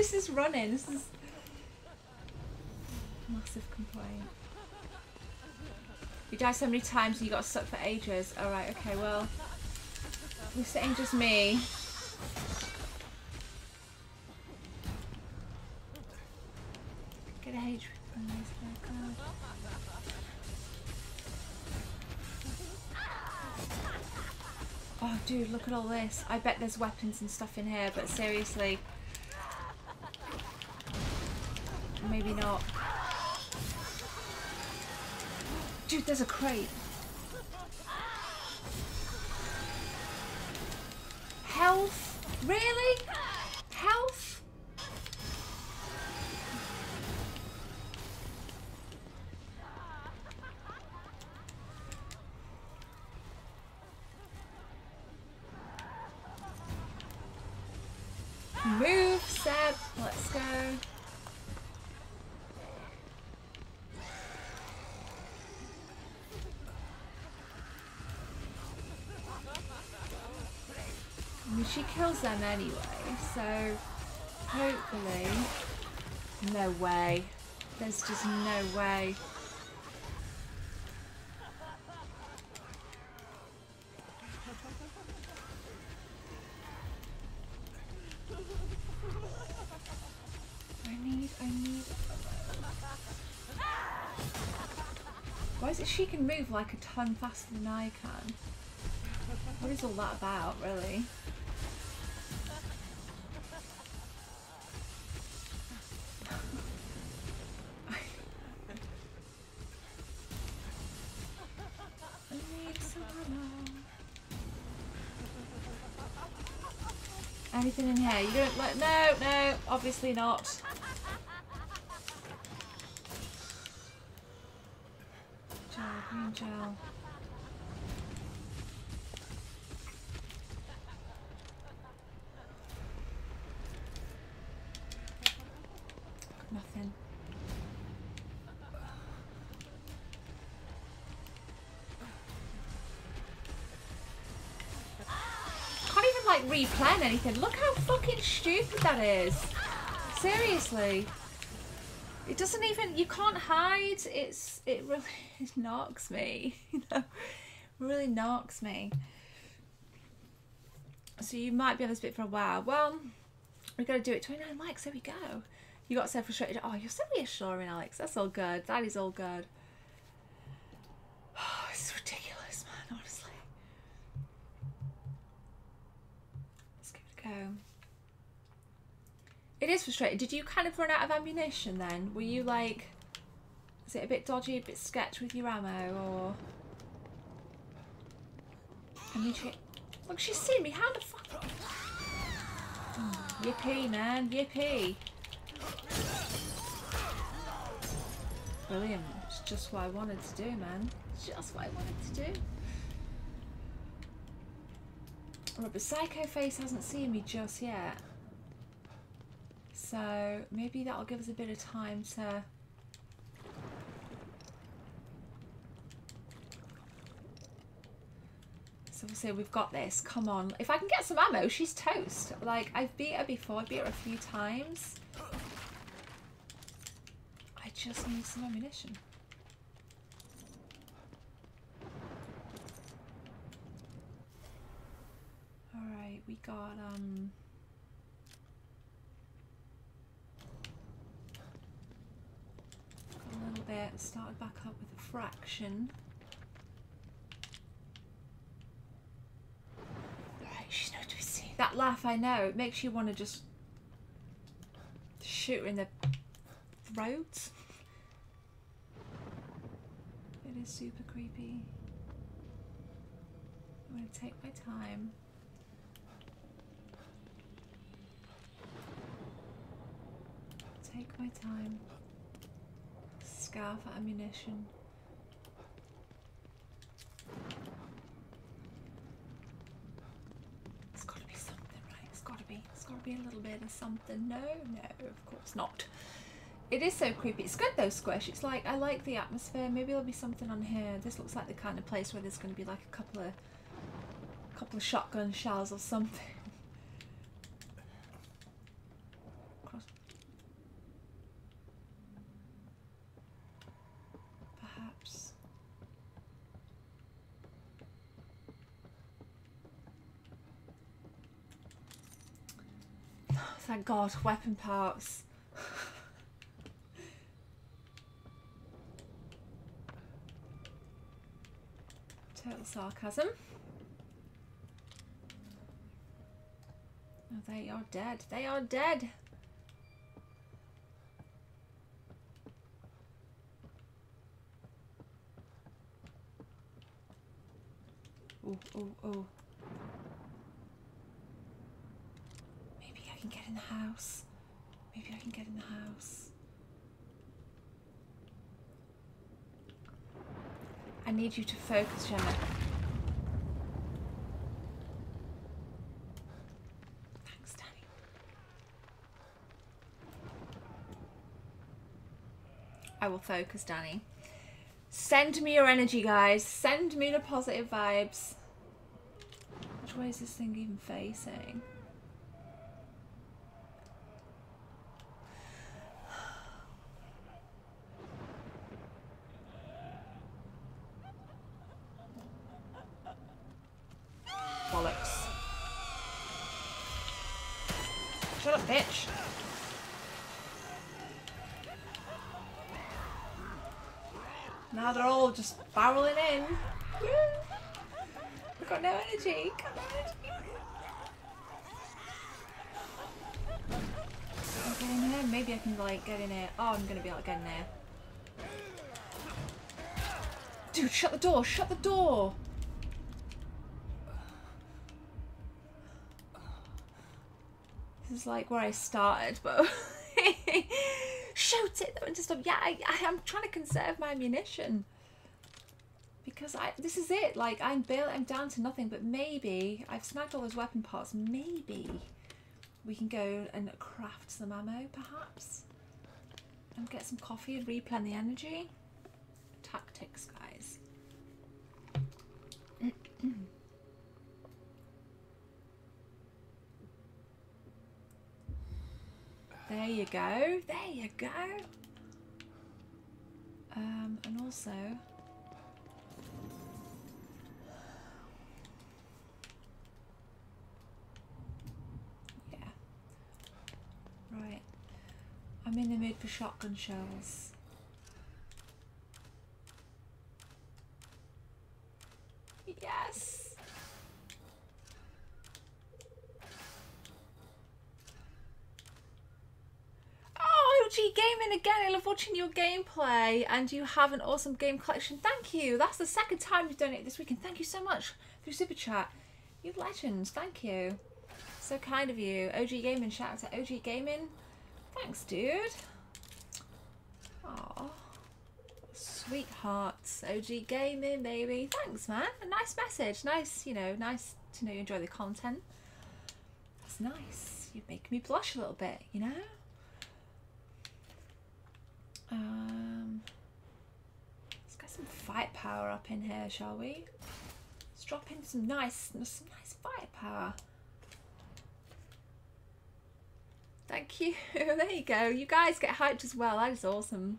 This is running. This is massive complaint. You die so many times and you got stuck for ages. All right, okay, well, this ain't just me. Get age with the nice black card. Oh, dude, look at all this. I bet there's weapons and stuff in here, but seriously. Maybe not. Dude, there's a crate. Health? Really? Health? Move, Seb. Let's go. She kills them anyway, so hopefully... No way. There's just no way. I need, I need... Why is it she can move like a ton faster than I can? What is all that about, really? Anything in here? You don't like? No, no, obviously not. Gel, green gel. Nothing. Replan anything. Look how fucking stupid that is. Seriously. It doesn't even, you can't hide. It's, it really knocks me, you know, really knocks me. So you might be on this bit for a while. Well, we got to do it. twenty-nine likes, there we go. You got so frustrated. Oh, you're so reassuring, Alex. That's all good. That is all good. Oh, it's ridiculous, man, honestly. Go. It is frustrating. Did you kind of run out of ammunition then? Were you like, is it a bit dodgy, a bit sketch with your ammo, or? I mean, she, look, she's seen me. How the fuck? Oh, yippee, man, yippee! Brilliant. It's just what I wanted to do, man. It's just what I wanted to do. But Psycho Face hasn't seen me just yet, so maybe that'll give us a bit of time to... So we'll say we've got this, come on. If I can get some ammo, she's toast. Like, I've beat her before, I beat her a few times. I just need some ammunition. Alright, we got, um... got a little bit, started back up with a fraction. Alright, she's not to be seen. That laugh, I know, it makes you want to just shoot her in the throat. It is super creepy. I'm going to take my time. Take my time. Scarf ammunition. It's gotta be something, right? It's gotta be. It's gotta be a little bit of something. No, no, of course not. It is so creepy. It's good though, Squish. It's like, I like the atmosphere. Maybe there'll be something on here. This looks like the kind of place where there's gonna be like a couple of a couple of shotgun shells or something. Thank God, weapon parts. Total sarcasm. Oh, they are dead. They are dead. Oh, oh, oh. Get in the house. Maybe I can get in the house. I need you to focus, Gemma. Thanks, Danny. I will focus, Danny. Send me your energy, guys. Send me the positive vibes. Which way is this thing even facing? Now they're all just barreling in. I've got no energy. Got no energy. Can I get in here? Maybe I can like get in here. Oh, I'm gonna be able to get in there. Dude, shut the door! Shut the door! This is like where I started, but shoot it and stuff. Yeah, I, I, I'm trying to conserve my ammunition because I. This is it. Like I'm barely, I'm down to nothing. But maybe I've snagged all those weapon parts. Maybe we can go and craft some ammo, perhaps, and get some coffee and replenish the energy. Tactics, guys. There you go. There you go. Um, and also, yeah. Right. I'm in the mood for shotgun shells. Yes! Oh, O G Gaming again, I love watching your gameplay and you have an awesome game collection. Thank you! That's the second time you've donated this weekend. Thank you so much through Super Chat. You legends, thank you. So kind of you. O G Gaming, shout out to O G Gaming. Thanks, dude. Aww. Sweethearts, O G Gaming, baby. Thanks, man. A nice message. Nice, you know, nice to know you enjoy the content. That's nice. You make me blush a little bit, you know? Um, let's get some firepower up in here, shall we? Let's drop in some nice, some nice firepower. Thank you. There you go. You guys get hyped as well. That is awesome.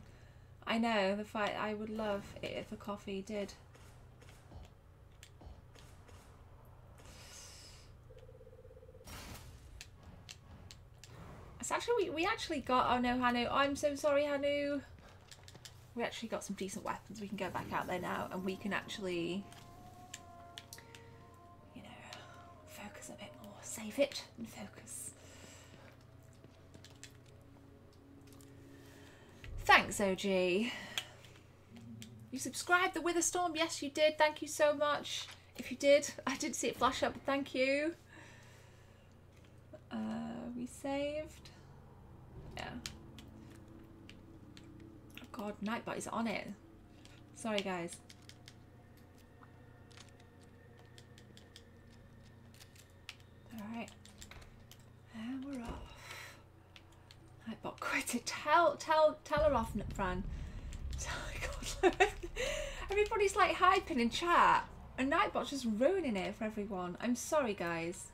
I know, the fight, I would love it if a coffee did. It's actually, we, we actually got, oh no, Hanu, I'm so sorry, Hanu. We actually got some decent weapons. We can go back out there now and we can actually, you know, focus a bit more. Save it and focus. Thanks, O G. You subscribed the Witherstorm? Yes, you did. Thank you so much. If you did, I did see it flash up, but thank you. Uh, we saved. Yeah. Oh God, Nightbot is on it. Sorry, guys. All right. And we're off. Nightbot quit. Tell, tell, tell her off, Fran. Oh, God. Everybody's like hyping in chat, and Nightbot's just ruining it for everyone. I'm sorry, guys.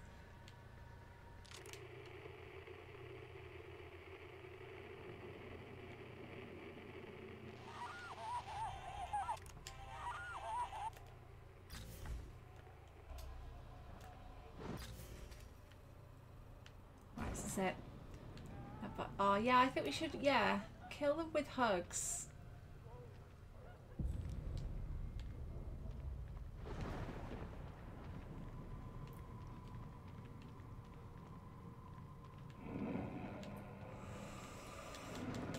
Right, this is it. But, oh yeah, I think we should, yeah, kill them with hugs.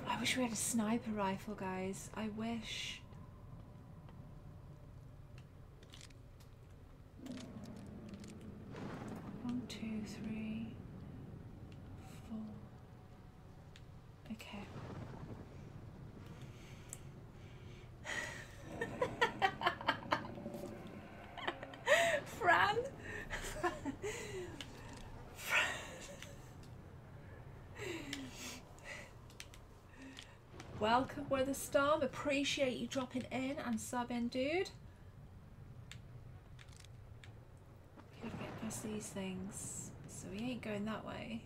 I wish we had a sniper rifle, guys. I wish. One, two, three. Okay. Fran? Fran? Fran? Welcome, Witherstorm. Appreciate you dropping in and subbing, dude. You gotta get past these things. So we ain't going that way.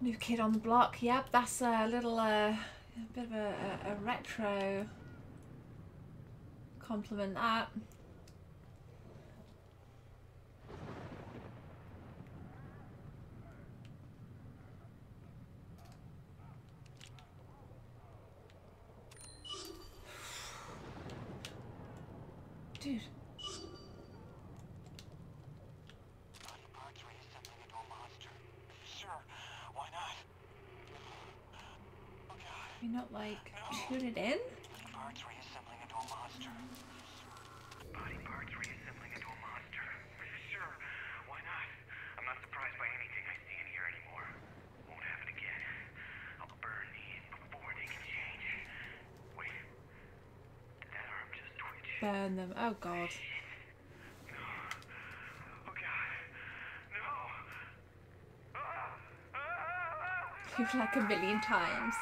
New kid on the block, yep, that's a little, uh, a bit of a, a, a retro compliment that. Dude. Body parts rated something into a monster. Sure, why not? Oh god. Can you not like no. shoot it in? Body parts reassembling into a monster. Body parts reassembling into a monster. Sure, why not? I'm not surprised by anything I see in here anymore. Won't happen again. I'll burn these before they can change. Wait. Did that arm just twitch? Burn them. Oh god. No. Oh god. No. Ah. Ah. You've like a million times.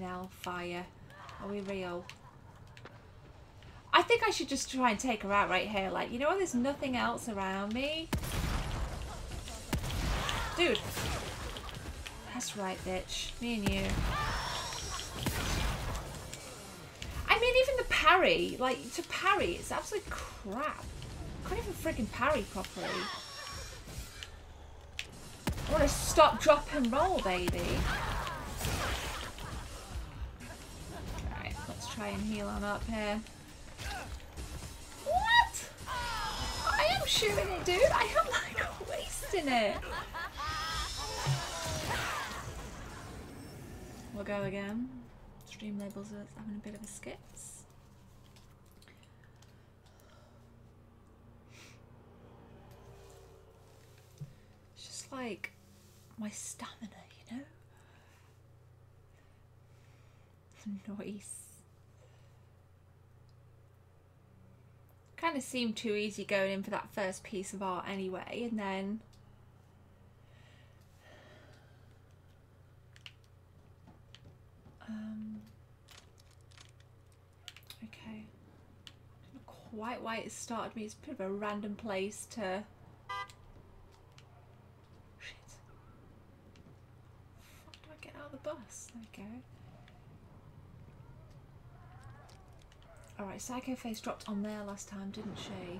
Hellfire. Are we real? I think I should just try and take her out right here. Like, you know, there's nothing else around me. Dude. That's right, bitch. Me and you. I mean, even the parry. Like, to parry, it's absolute crap. I can't even freaking parry properly. I want to stop, drop, and roll, baby. Try and heal on up here. What? I am shooting it, dude. I am like wasting it. We'll go again. Stream labels us having a bit of a skits. It's just like my stamina, you know? Noise. Kind of seemed too easy going in for that first piece of art anyway, and then um okay, not quite why it started me. It's a bit of a random place to shit. How do I get out of the bus? There we go. Alright, Psycho Face dropped on there last time, didn't she?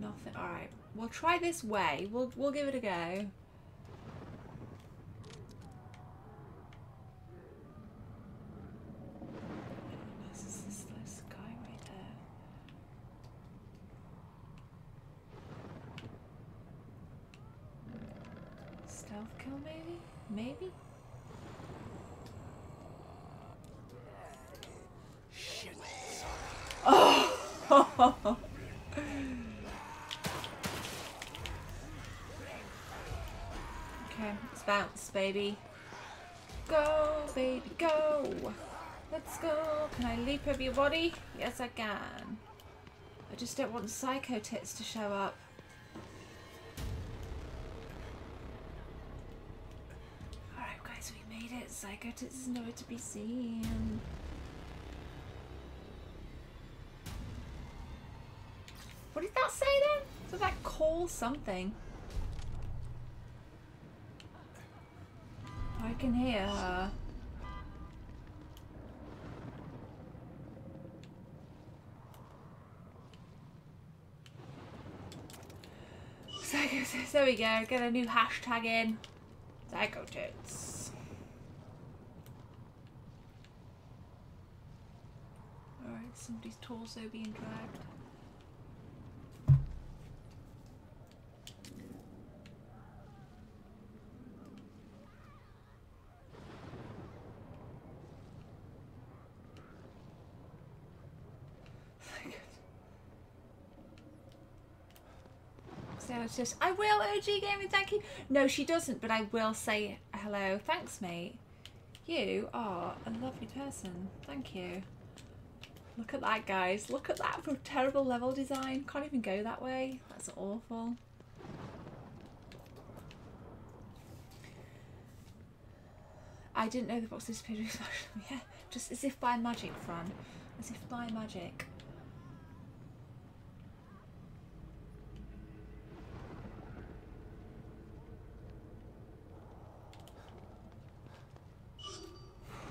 Nothing. Alright, we'll try this way. We'll, we'll give it a go. Baby, go, baby, go. Let's go. Can I leap over your body? Yes, I can. I just don't want psycho tits to show up. All right, guys, we made it. Psycho tits is nowhere to be seen. What did that say then? Did that call something? I can hear her. Psychotits, there we go, get a new hashtag in. Psychotits. Alright, somebody's torso being dragged. Just, I will, O G Gaming, thank you. No, she doesn't, but I will say hello. Thanks, mate. You are a lovely person. Thank you. Look at that, guys. Look at that for terrible level design. Can't even go that way. That's awful. I didn't know the box disappeared with mushroom, yeah. Just as if by magic, Fran. As if by magic.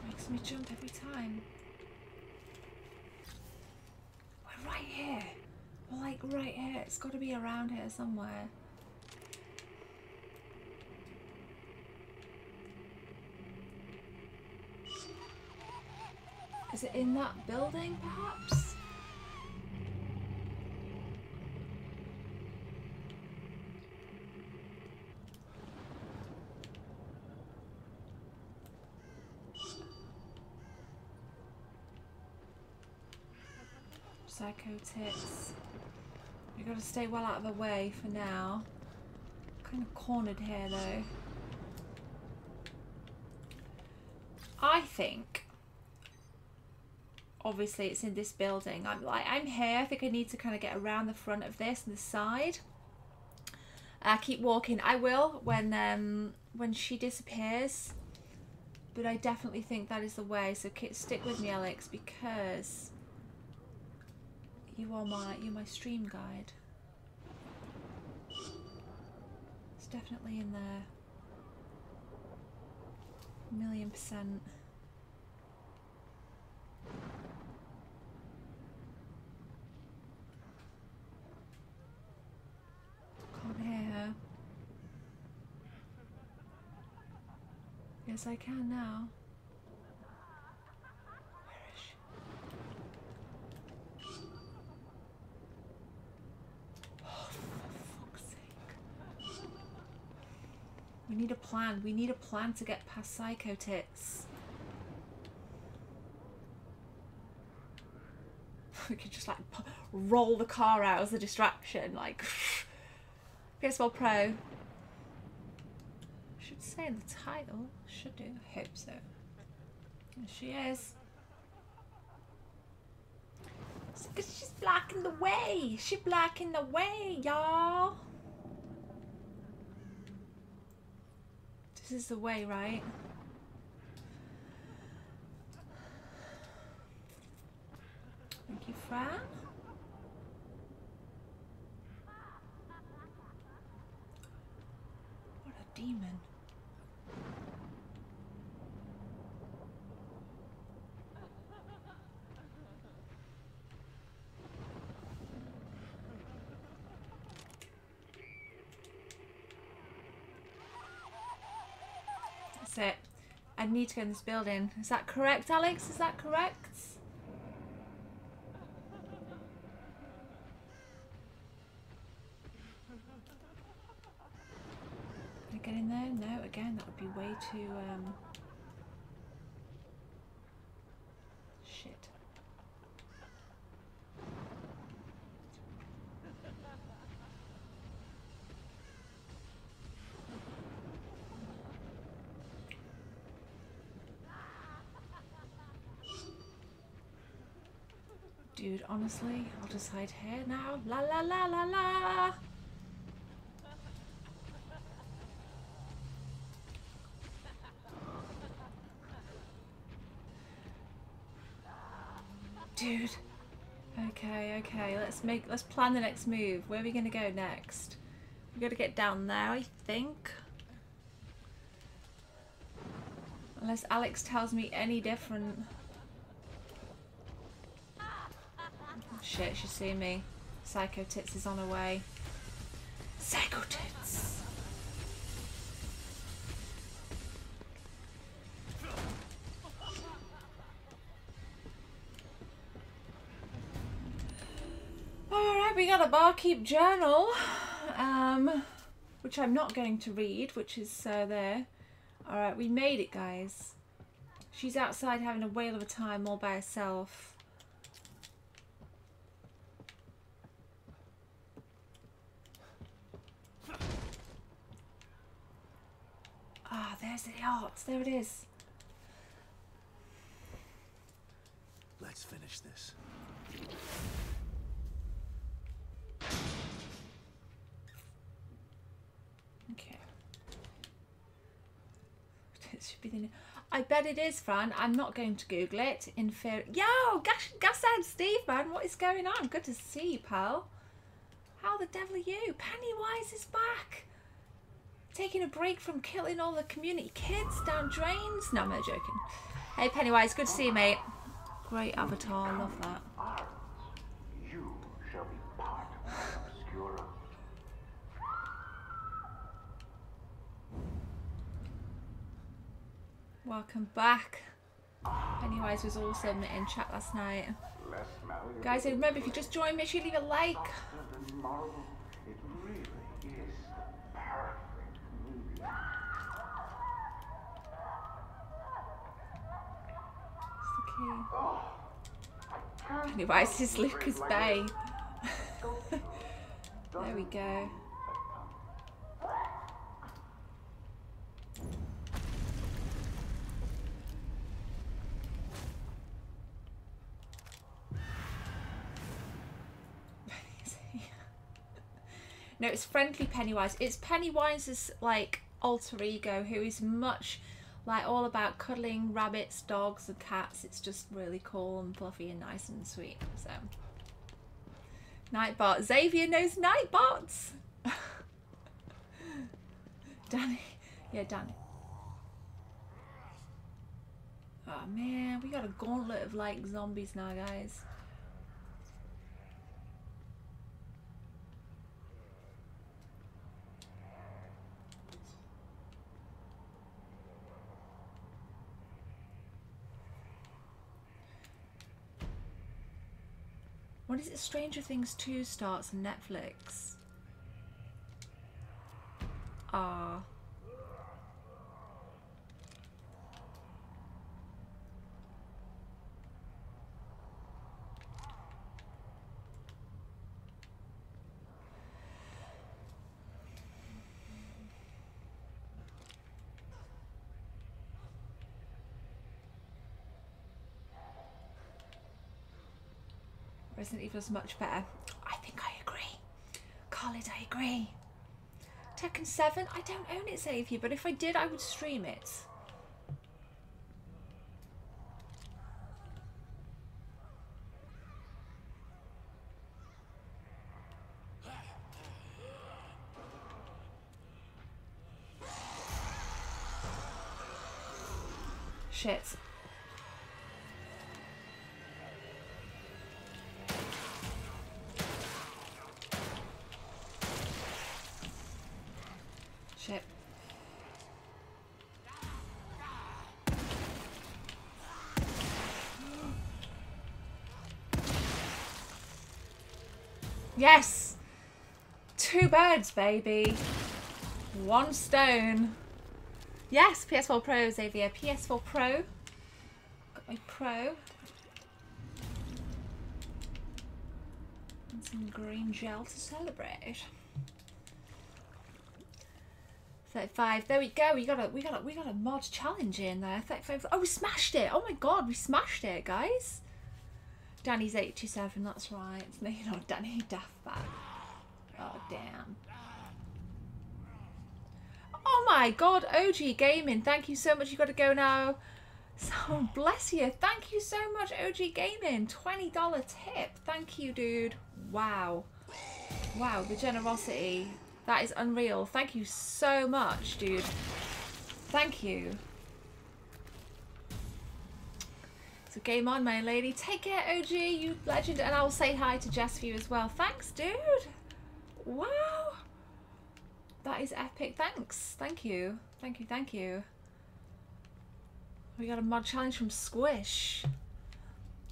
Makes me jump every time. We're right here. We're like right here. It's got to be around here somewhere. Is it in that building, perhaps? Psycho tits. We've got to stay well out of the way for now. Kind of cornered here, though. I think... obviously it's in this building. I'm like, I'm here. I think I need to kind of get around the front of this and the side. I keep walking. I will when um when she disappears, but I definitely think that is the way. So stick with me, Alex, because you are my you're my stream guide. It's definitely in there. A million percent. Here. Yes, I can now. Where is she? Oh, for fuck's sake. We need a plan. We need a plan to get past Psycho Tits. We could just like roll the car out as a distraction, like. P S four Pro. Should say in the title. Should do. I hope so. There she is. It's because she's blocking the way. She's blocking the way, y'all. This is the way, right? Thank you, Fran. Demon. That's it. I need to go in this building. Is that correct, Alex? Is that correct? Get in there? No, again, that would be way too, um... shit. Dude, honestly, I'll just hide here now. La la la la la! Dude. Okay, okay. Let's make. Let's plan the next move. Where are we gonna go next? We gotta get down there, I think. Unless Alex tells me any different. Shit, she's seen me. Psycho Tits is on her way. Psycho Tits. We got a barkeep journal, um, which I'm not going to read, which is uh, there. All right, we made it, guys. She's outside having a whale of a time all by herself. Ah, there's the arts. There it is. Let's finish this. Okay. It should be the. I bet it is, Fran. I'm not going to Google it. Inferi- Yo, gosh, gosh, I'm Steve, man. What is going on? Good to see you, pal. How the devil are you? Pennywise is back. Taking a break from killing all the community kids down drains. No, I'm not joking. Hey, Pennywise, good to see you, mate. Great avatar, love that. You shall be part of Obscura. Welcome back. Pennywise was awesome in chat last night. Guys, remember, if you just joined, make sure you leave a like. It really is the perfect movie. It's the key. Pennywise is Lucas Bay. There we go. No, it's friendly Pennywise. It's Pennywise's like alter ego, who is much like all about cuddling rabbits, dogs, and cats. It's just really cool and fluffy and nice and sweet. So, Nightbot. Xavier knows Nightbots. Danny, yeah, Danny. Oh man, we got a gauntlet of like zombies now, guys. What is it? Stranger Things two starts on Netflix. Ah. Resident Evil is much better. I think I agree. Khalid, I agree. Tekken seven, I don't own it, Xavier, but if I did, I would stream it. Shit. Yes! Two birds, baby. One stone. Yes, P S four Pro, Xavier. P S four Pro. Got my Pro. And some green gel to celebrate. thirty-five. There we go. We got a we got a we got a mod challenge in there. thirty-five. Oh, we smashed it! Oh my god, we smashed it, guys. Danny's eight two seven, that's right. No, you're not Danny, Daft Bat. Oh, damn. Oh my god, O G Gaming, thank you so much. You got to go now. So, bless you. Thank you so much, O G Gaming. twenty dollar tip. Thank you, dude. Wow. Wow, the generosity. That is unreal. Thank you so much, dude. Thank you. So game on, my lady. Take care, O G, you legend. And I will say hi to Jess for you as well. Thanks, dude. Wow. That is epic. Thanks. Thank you. Thank you. Thank you. We got a mod challenge from Squish.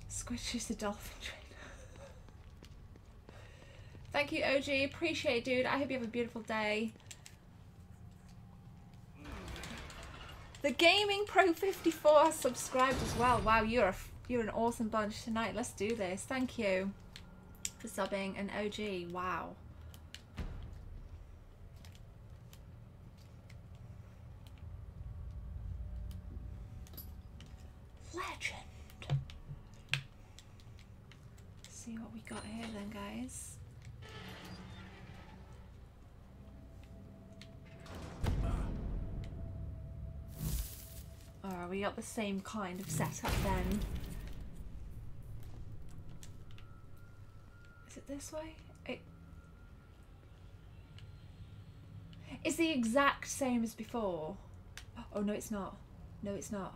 Squish is the dolphin trainer. Thank you, O G. Appreciate it, dude. I hope you have a beautiful day. The Gaming Pro fifty-four has subscribed as well. Wow, you're a, you're an awesome bunch tonight. Let's do this. Thank you for subbing and O G. Wow. Legend. Let's see what we got here then, guys. Oh, we got the same kind of setup then. Is it this way? It... It's the exact same as before. Oh no, it's not. No, it's not.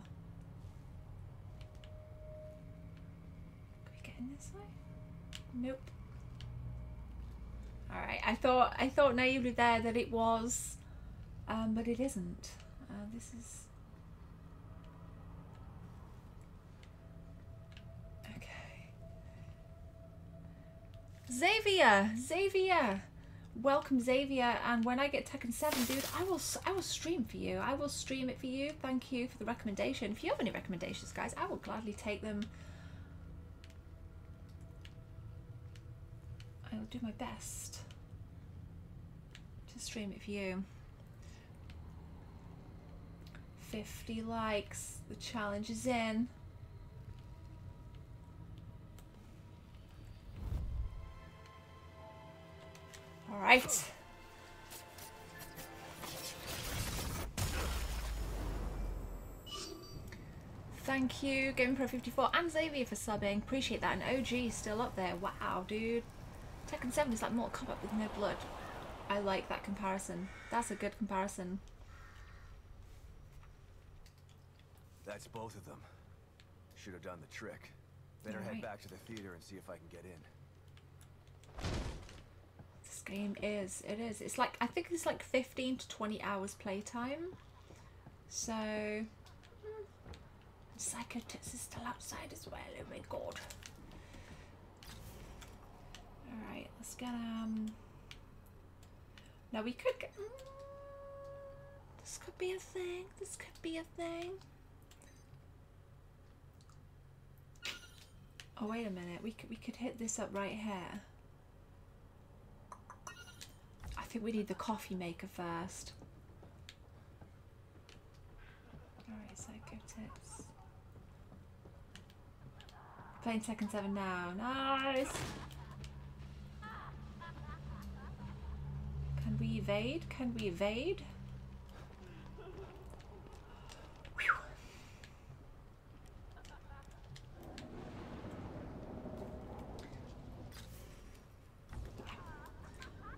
Can we get in this way? Nope. All right. I thought I thought naively there that it was, um, but it isn't. Uh, this is. Xavier, Xavier, welcome Xavier, and when I get Tekken seven, dude, I will, I will stream for you. I will stream it for you. Thank you for the recommendation. If you have any recommendations, guys, I will gladly take them. I will do my best to stream it for you. fifty likes, the challenge is in. All right. Thank you, Gaming Pro fifty-four and Xavier for subbing. Appreciate that. And O G is still up there. Wow, dude. Tekken seven is like Mortal Kombat with no blood. I like that comparison. That's a good comparison. That's both of them. Should have done the trick. Better right. Head back to the theater and see if I can get in. Game is it is it's like I think it's like fifteen to twenty hours playtime, so mm, Psychotits is still outside as well. Oh my god. All right, let's get um now we could get mm, this could be a thing this could be a thing oh wait a minute, we could we could hit this up right here. I think we need the coffee maker first. Alright, Psychotits. Playing Tekken seven now. Nice! Can we evade? Can we evade? Whew.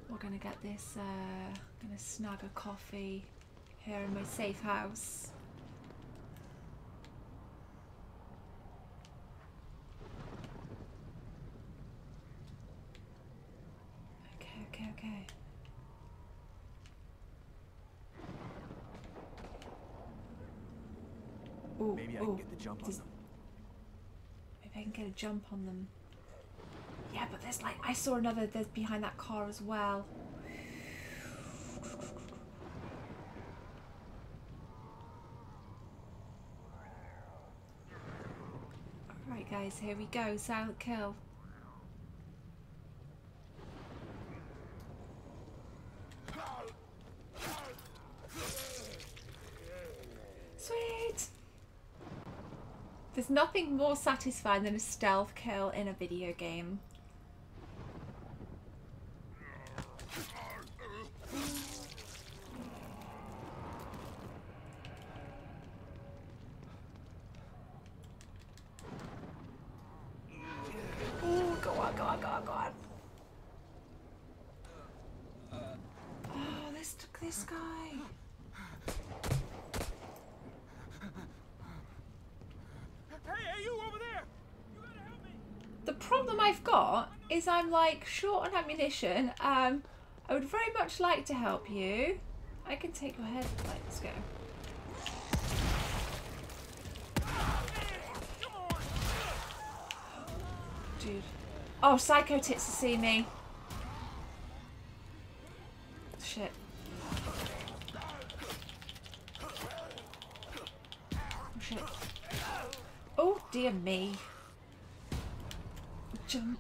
We're gonna get this, uh, I'm gonna snag a coffee here in my safe house. Okay, okay, okay. Ooh, maybe I ooh. can get the jump on Just, them. Maybe I can get a jump on them. Yeah, but there's like, I saw another, there's behind that car as well. Alright guys, here we go, silent kill. Sweet! There's nothing more satisfying than a stealth kill in a video game. I'm like short on ammunition. Um, I would very much like to help you. I can take your head. Right, let's go. Dude. Oh, Psychotits to see me. Shit. Oh, shit. Oh dear me. Jump.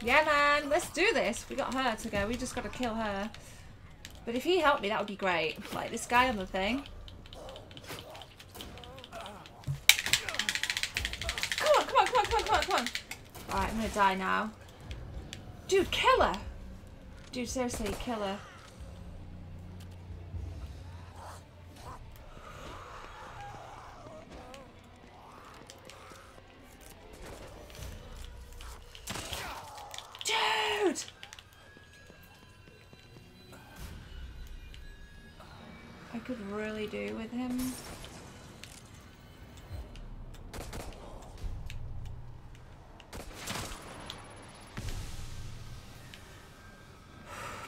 Yeah man, let's do this. We got her to go, we just gotta kill her. But if he helped me, that would be great. Like this guy on the thing. Come on, come on, come on, come on, come on, come on. Alright, I'm gonna die now. Dude, kill her! Dude, seriously, kill her. Dude! I could really do with him.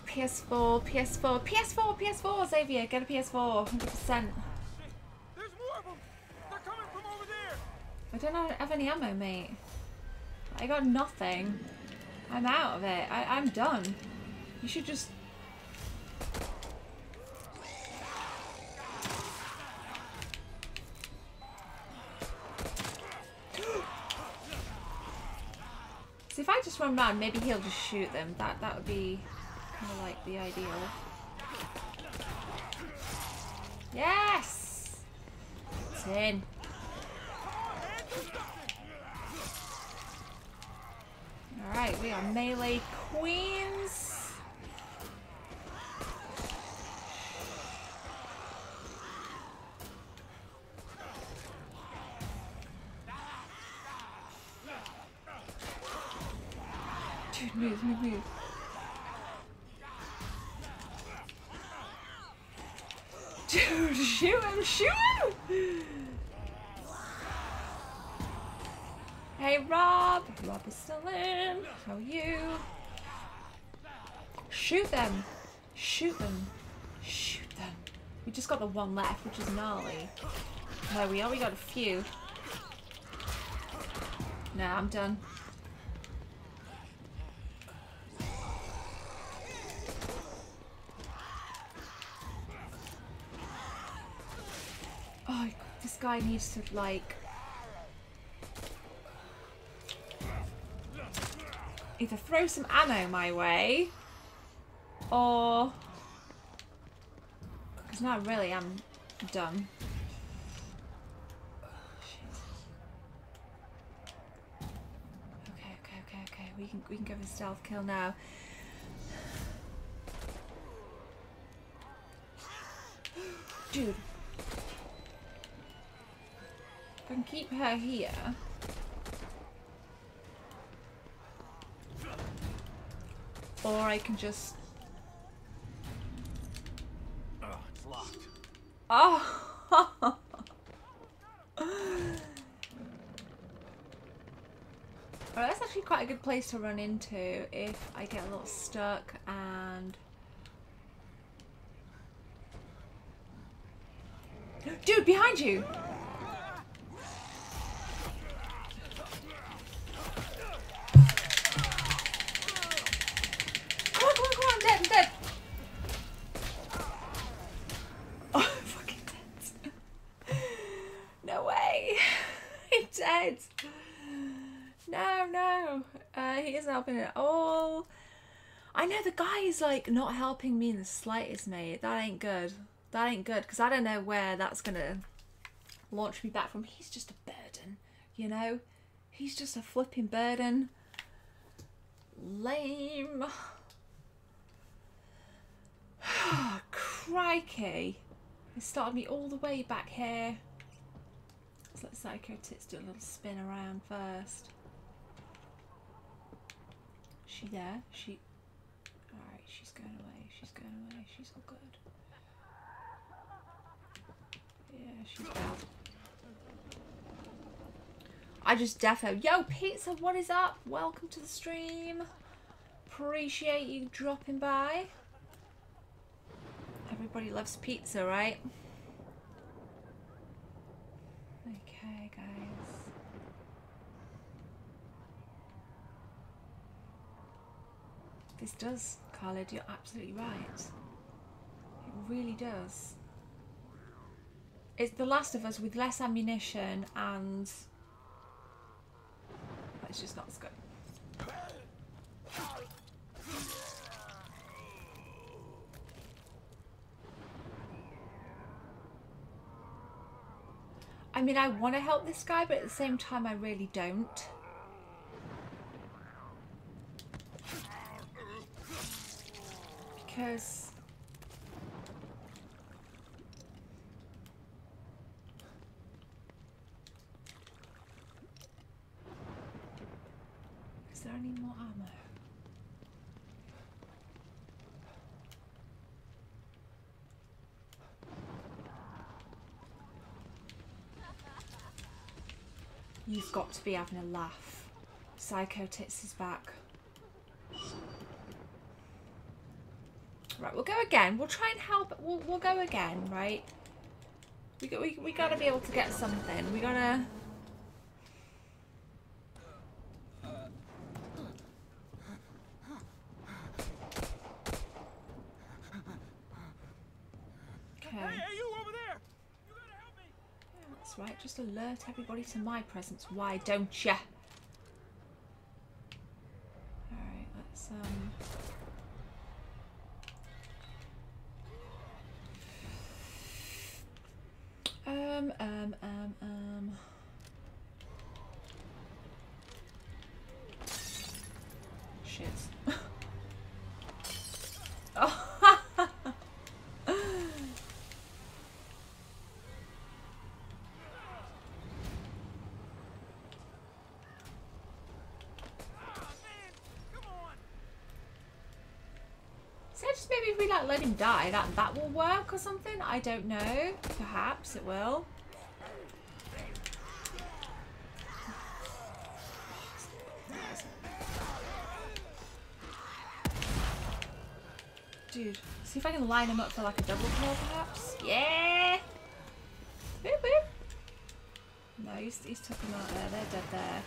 P S four, P S four, P S four, P S four, Xavier, get a P S four, one hundred percent. There's more of them. They're coming from over there. I don't have any ammo, mate. I got nothing. I'm out of it. I, I'm done. You should just... See, if I just run around, maybe he'll just shoot them. That, that would be... kind of like the ideal. Yes! It's in. Alright, we are melee queens. Dude, move, move, move. Dude, shoot him, shoot him! Hey Rob! Rob is still in. How are you? Shoot them! Shoot them! Shoot them! We just got the one left, which is gnarly. There we are, we got a few. Nah, I'm done. This guy needs to, like, either throw some ammo my way, or, because now I really am done. Shit. Okay, okay, okay, okay. We can we can go for stealth kill now. Dude. I can keep her here. Or I can just... Ugh, it's locked. Oh! Well, that's actually quite a good place to run into if I get a little stuck and... Dude, behind you! At all. I know the guy is like not helping me in the slightest, mate. That ain't good. That ain't good because I don't know where that's gonna launch me back from. He's just a burden, you know? He's just a flipping burden. Lame. Crikey. It started me all the way back here. Let's let Psycho Tits do a little spin around first. She there? She... Alright, she's going away. She's going away. She's all good. Yeah, she's out. I just defo. Yo, Pizza, what is up? Welcome to the stream. Appreciate you dropping by. Everybody loves pizza, right? Okay, guys. This does, Khalid, you're absolutely right. It really does. It's The Last of Us with less ammunition and... It's just not as good. I mean, I want to help this guy, but at the same time, I really don't. because... Is there any more ammo? You've got to be having a laugh. Psycho Tits is back. Right, we'll go again. We'll try and help. We'll, we'll go again, right? We, go, we, we gotta be able to get something. We gotta... Okay. Hey, are you over there? You gotta help me. Yeah, that's right. Just alert everybody to my presence. Why don't ya? Alright, let's, um... Um, um, um, um. Shit. Oh. Maybe if we like let him die, that that will work or something. I don't know. Perhaps it will. Dude, see if I can line him up for like a double kill, perhaps. Yeah. Boop, boop. No, he's he's took him out there. They're dead there.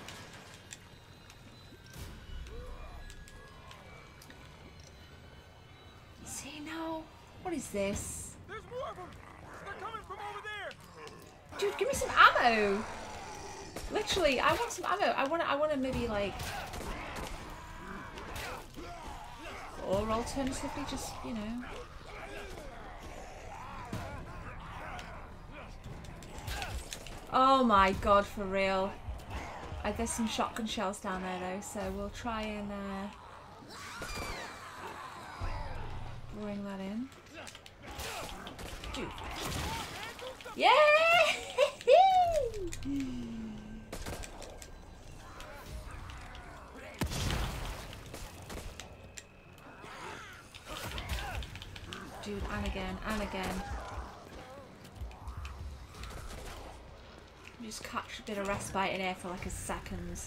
What is this? There's more of them. They're coming from over there. Dude, give me some ammo. Literally, I want some ammo. I want. I want to maybe like, or alternatively, just you know. Oh my god, for real. I, there's some shotgun shells down there though, so we'll try and uh, bring that in. Dude. Yay! Dude, and again, and again. Just catch a bit of respite in here for like a second.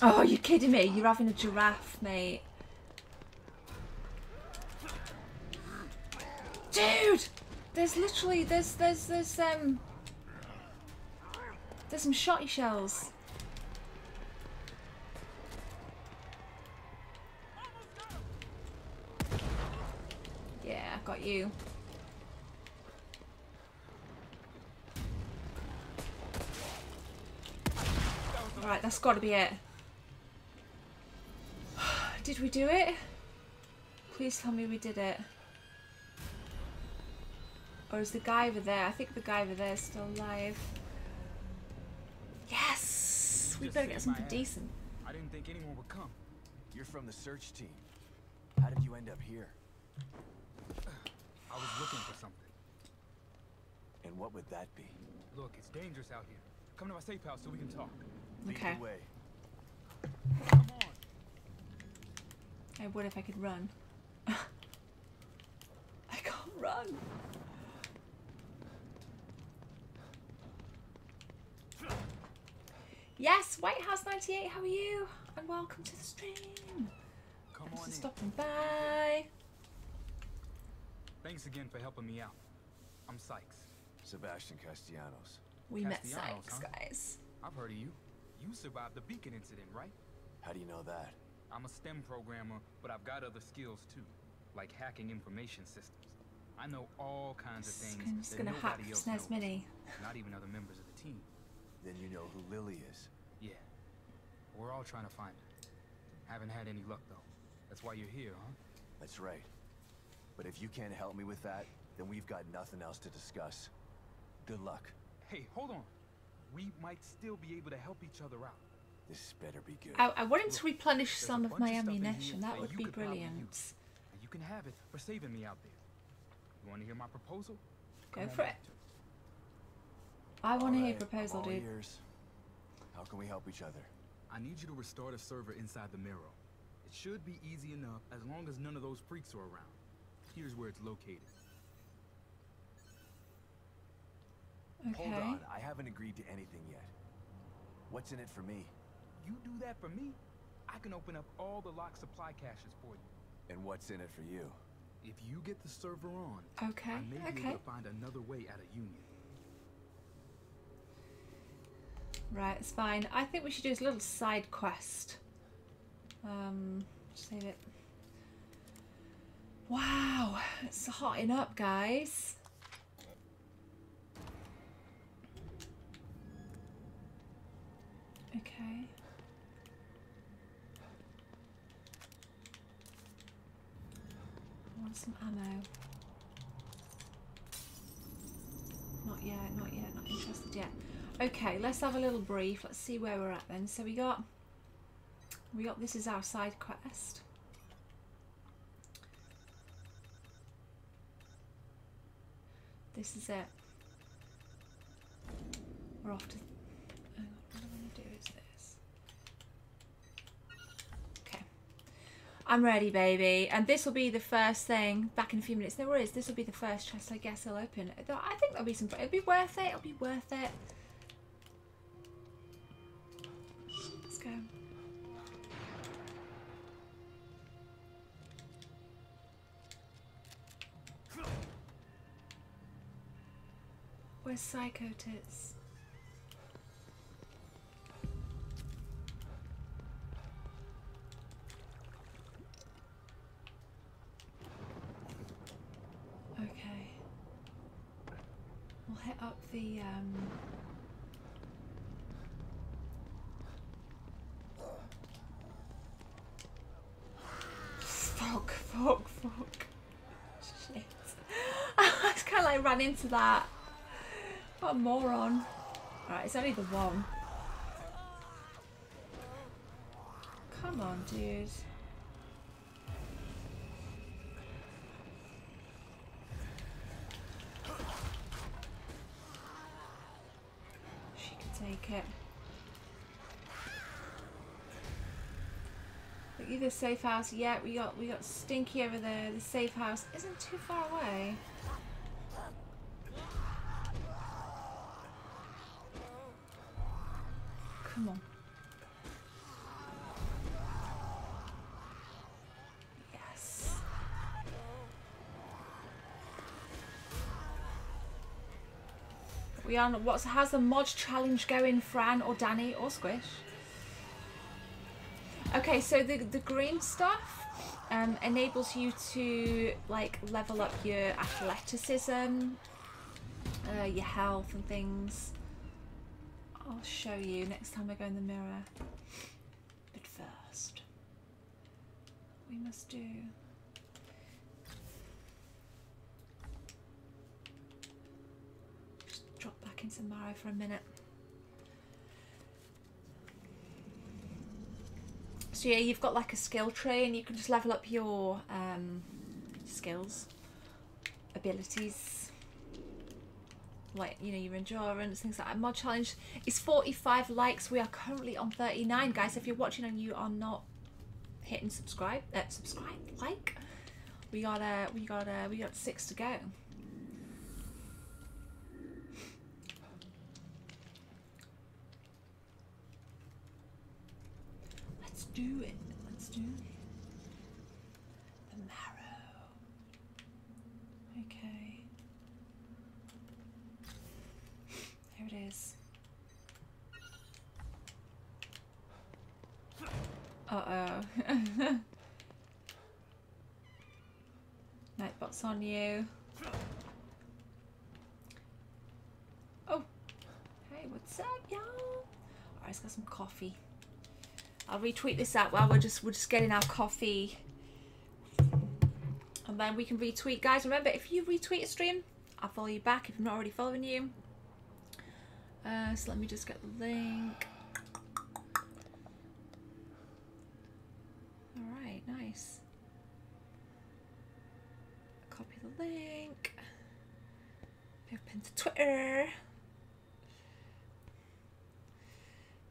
Oh, you're kidding me. You're having a giraffe, mate. Dude! There's literally, there's, there's, there's, um... There's some shotty shells. Yeah, I got you. Right, that's got to be it. Did we do it? Please tell me we did it. Or is the guy over there? I think the guy over there is still alive. Yes! We better get something decent. I didn't think anyone would come. You're from the search team. How did you end up here? I was looking for something. And what would that be? Look, it's dangerous out here. Come to my safe house so we can talk. Okay. Lead the way. Come on. I would if I could run. I can't run. Yes, White House ninety-eight, how are you? And welcome to the stream. Come Thanks on for stopping by. Thanks again for helping me out. I'm Sykes. Sebastian Castellanos. We Castellanos, met Sykes, huh? Guys. I've heard of you. You survived the Beacon incident, right? How do you know that? I'm a STEM programmer, but I've got other skills too, like hacking information systems. I know all kinds of things. I'm just gonna hack SNESMini. Not even other members of the team. Then you know who Lily is. Yeah. We're all trying to find her. Haven't had any luck though. That's why you're here, huh? That's right. But if you can't help me with that, then we've got nothing else to discuss. Good luck. Hey, hold on. We might still be able to help each other out. This better be good. I, I want to replenish some of my ammunition. That would be brilliant. You can have it for saving me out there. You want to hear my proposal? Go for it. I want to hear your proposal, dude. How can we help each other? I need you to restart a server inside the mirror. It should be easy enough as long as none of those freaks are around. Here's where it's located. Okay. Hold on, I haven't agreed to anything yet. What's in it for me? You do that for me? I can open up all the locked supply caches for you. And what's in it for you? If you get the server on, okay, I may be okay. able to find another way out of Union. Right, it's fine. I think we should do this little side quest. Um, save it. Wow, it's hotting up, guys. Okay. I want some ammo. Not yet, not yet, not interested yet. Okay, let's have a little brief. Let's see where we're at then. So we got, we got, this is our side quest. This is it. We're off to, hang on, what I'm gonna do is this. Okay. I'm ready, baby. And this will be the first thing, back in a few minutes. No worries, this will be the first chest I guess I'll open. I think there'll be some, it'll be worth it, it'll be worth it. Go. Where's Psycho Tits? Okay. We'll hit up the um Fuck, fuck. Shit. I just kind of like ran into that. What a moron. Alright, it's only the one. Come on, dude. She can take it. The safe house, yeah, we got we got Stinky over there. The safe house isn't too far away. Come on. Yes. We are on what's how's the mod challenge going, Fran or Danny or Squish? Okay, so the, the green stuff um, enables you to like level up your athleticism, uh, your health and things. I'll show you next time I go in the mirror. But first, we must do... Just drop back into Myra for a minute. So yeah, you've got like a skill tree and you can just level up your um, skills, abilities, like, you know, your endurance, things like that. Mod challenge is forty-five likes. We are currently on thirty-nine, guys. If you're watching and you are not hitting subscribe, uh, subscribe, like, we got uh, we got uh, we got six to go. Let's do it. Let's do it. The marrow. Okay. There it is. Uh oh. Nightbot's on you. Oh. Hey, what's up, y'all? Alright, let's get some coffee. I'll retweet this out while we're just we're just getting our coffee, and then we can retweet, guys. Remember, if you retweet a stream, I'll follow you back if I'm not already following you. Uh, so let me just get the link. Alright, nice. Copy the link. Open to Twitter.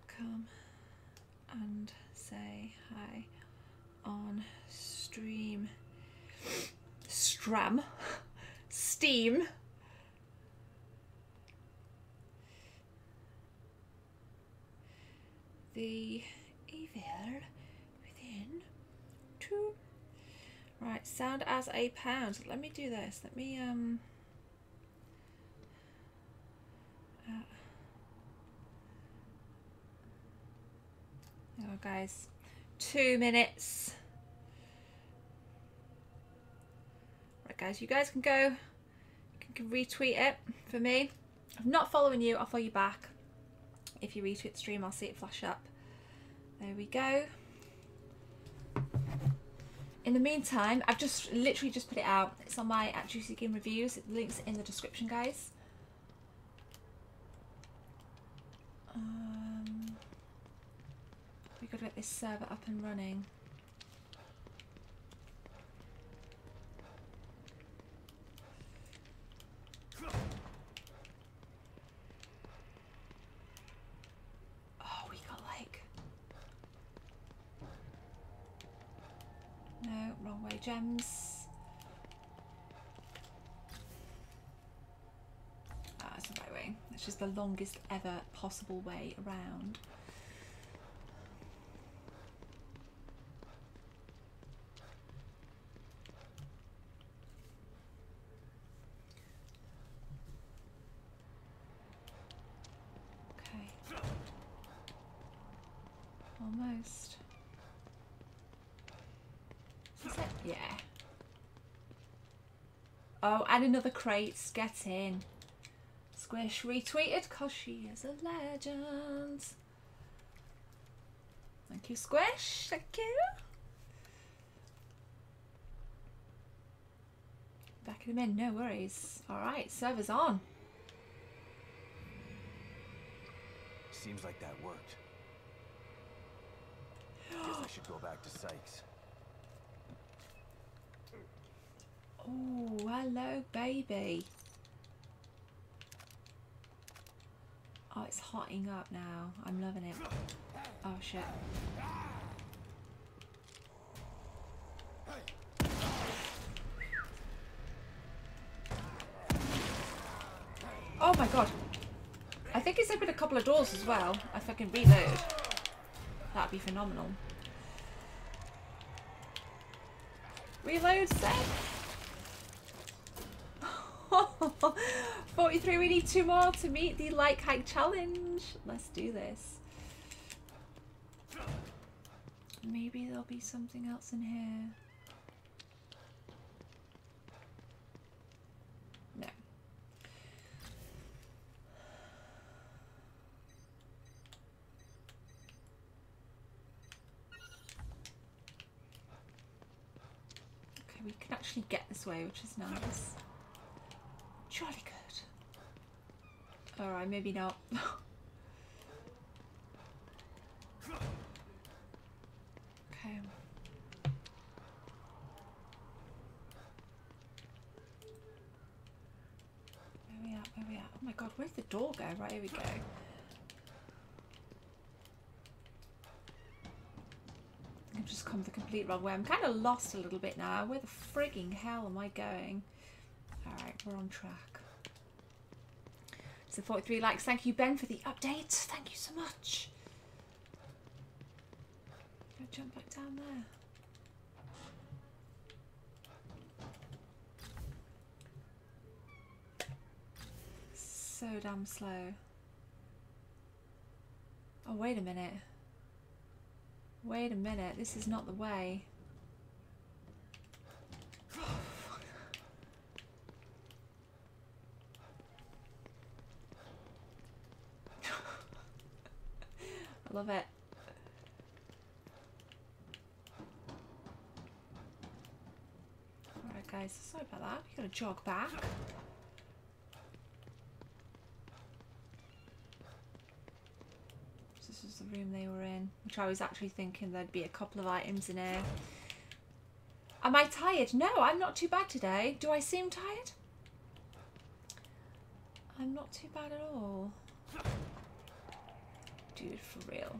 Come and say hi on stream. Stram. Steam. The evil within two. Right, sound as a pound. Let me do this. Let me um uh. Oh guys, two minutes. Right guys, you guys can go, you can retweet it for me. I'm not following you, I'll follow you back. If you retweet the stream, I'll see it flash up. There we go. In the meantime, I've just literally just put it out. It's on my At Juicy Game Reviews. The link's in the description, guys. Um, we've got to get this server up and running. No, wrong way, gems. Ah, it's the right way. It's just the longest ever possible way around. Okay. Almost. Yeah. Oh, and another crate. Get in. Squish retweeted because she is a legend. Thank you, Squish. Thank you. Backing them in, no worries. All right, server's on. Seems like that worked. Guess I should go back to Sykes. Oh, hello, baby. Oh, it's hotting up now. I'm loving it. Oh, shit. Oh, my God. I think it's opened a couple of doors as well. If I can reload, that'd be phenomenal. Reload set. forty-three, we need two more to meet the like hike challenge. Let's do this. Maybe there'll be something else in here. No. Okay, we can actually get this way, which is nice. Jolly good. Alright, maybe not. Okay. Where we at? Where we at? Oh my God, where'd the door go? Right, here we go. I've just come the complete wrong way. I'm kind of lost a little bit now. Where the frigging hell am I going? Alright, we're on track. So forty-three likes. Thank you, Ben, for the update. Thank you so much. Go jump back down there. So damn slow. Oh, wait a minute. Wait a minute. This is not the way. I love it. Alright guys, sorry about that. You gotta jog back. room they were in, which I was actually thinking there'd be a couple of items in here. Am I tired? No, I'm not too bad today. Do I seem tired? I'm not too bad at all. Dude, for real.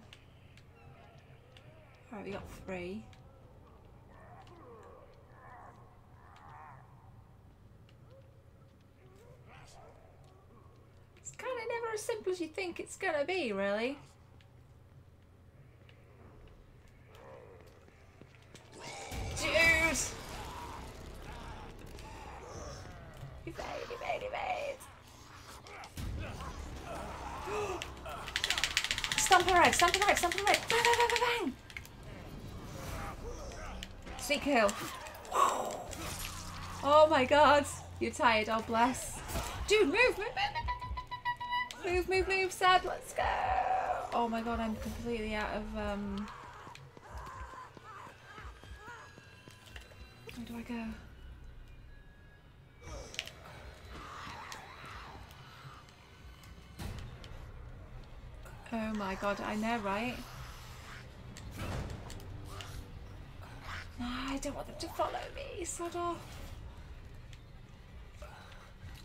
Alright, we got three. It's kind of never as simple as you think it's gonna be, really. Dude! You made, you made, you made! Stomp on red, stomp on red, stomp on red! Bang, bang, bang, bang, bang! Sneak kill. Oh my god! You're tired, oh bless. Dude, move, move, move, move, move, move, move, Seb, let's go! Oh my god, I'm completely out of, um... where do I go? Oh my god, I know, right? No, I don't want them to follow me, sod off.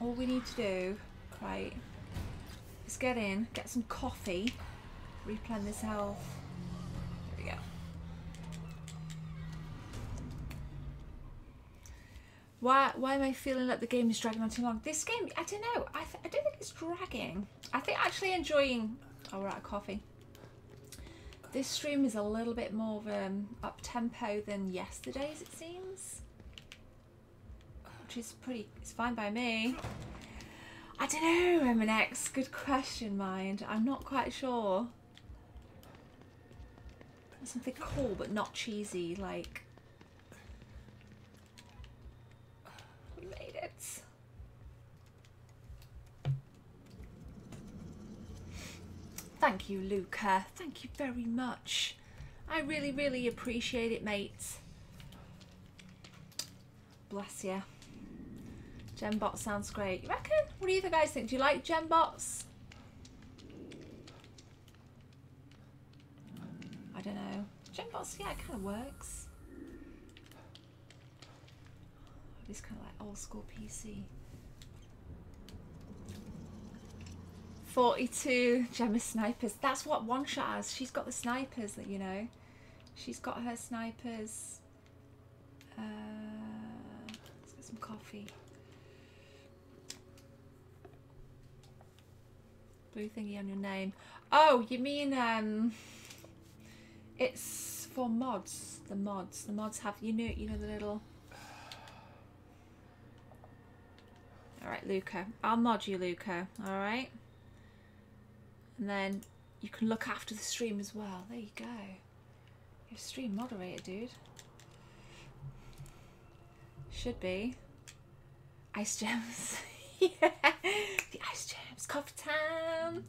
All we need to do, right, is get in, get some coffee, replan this health. There we go. Why, why am I feeling like the game is dragging on too long? This game, I don't know, I, th I don't think it's dragging. I think actually enjoying... Oh, we're out of coffee. This stream is a little bit more of um, up-tempo than yesterday's, it seems. Which is pretty, it's fine by me. I don't know, M N X, good question, mind. I'm not quite sure. Something cool, but not cheesy, like. We made it. Thank you, Luca. Thank you very much. I really, really appreciate it, mate. Bless you. Gembot sounds great. You reckon? What do you guys think? Do you like Gembots? I don't know. Gembots, yeah, it kind of works. It's kind of like old school P C. forty-two Gemma snipers. That's what One Shot has. She's got the snipers, that you know. She's got her snipers. Uh, let's get some coffee. Blue thingy on your name. Oh, you mean um, it's for mods. The mods. The mods have you know you know the little. All right, Luca. I'll mod you, Luca. All right. And then you can look after the stream as well. There you go. You're a stream moderator, dude. Should be. Ice gems. Yeah. The ice gems. Coffee time.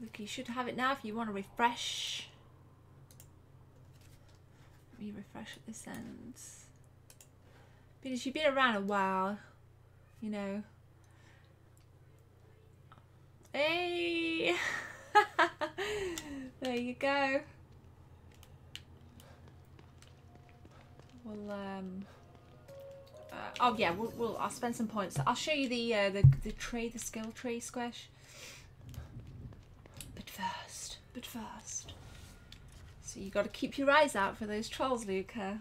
Look, you should have it now if you want to refresh. Let me refresh at this end. Because you've been around a while. You know. Hey! There you go. We'll um. Uh, oh yeah, we'll, we'll. I'll spend some points. I'll show you the uh, the the tree, the skill tree, Squish. But first, but first. So you got to keep your eyes out for those trolls, Luca.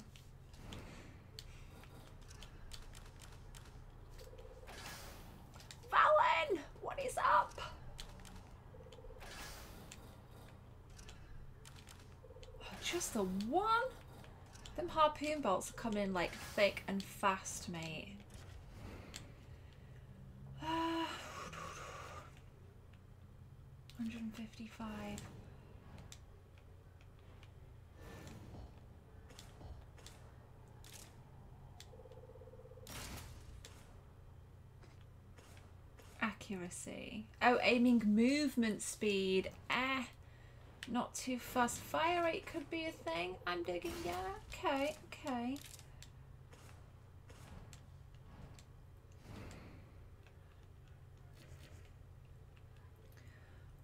Valen, what is up? Oh, just the one. Them harpoon bolts are coming in like thick and fast, mate. Uh, one hundred fifty-five. Accuracy. Oh, aiming movement speed. Eh, not too fast. Fire rate could be a thing. I'm digging, yeah. Okay, okay.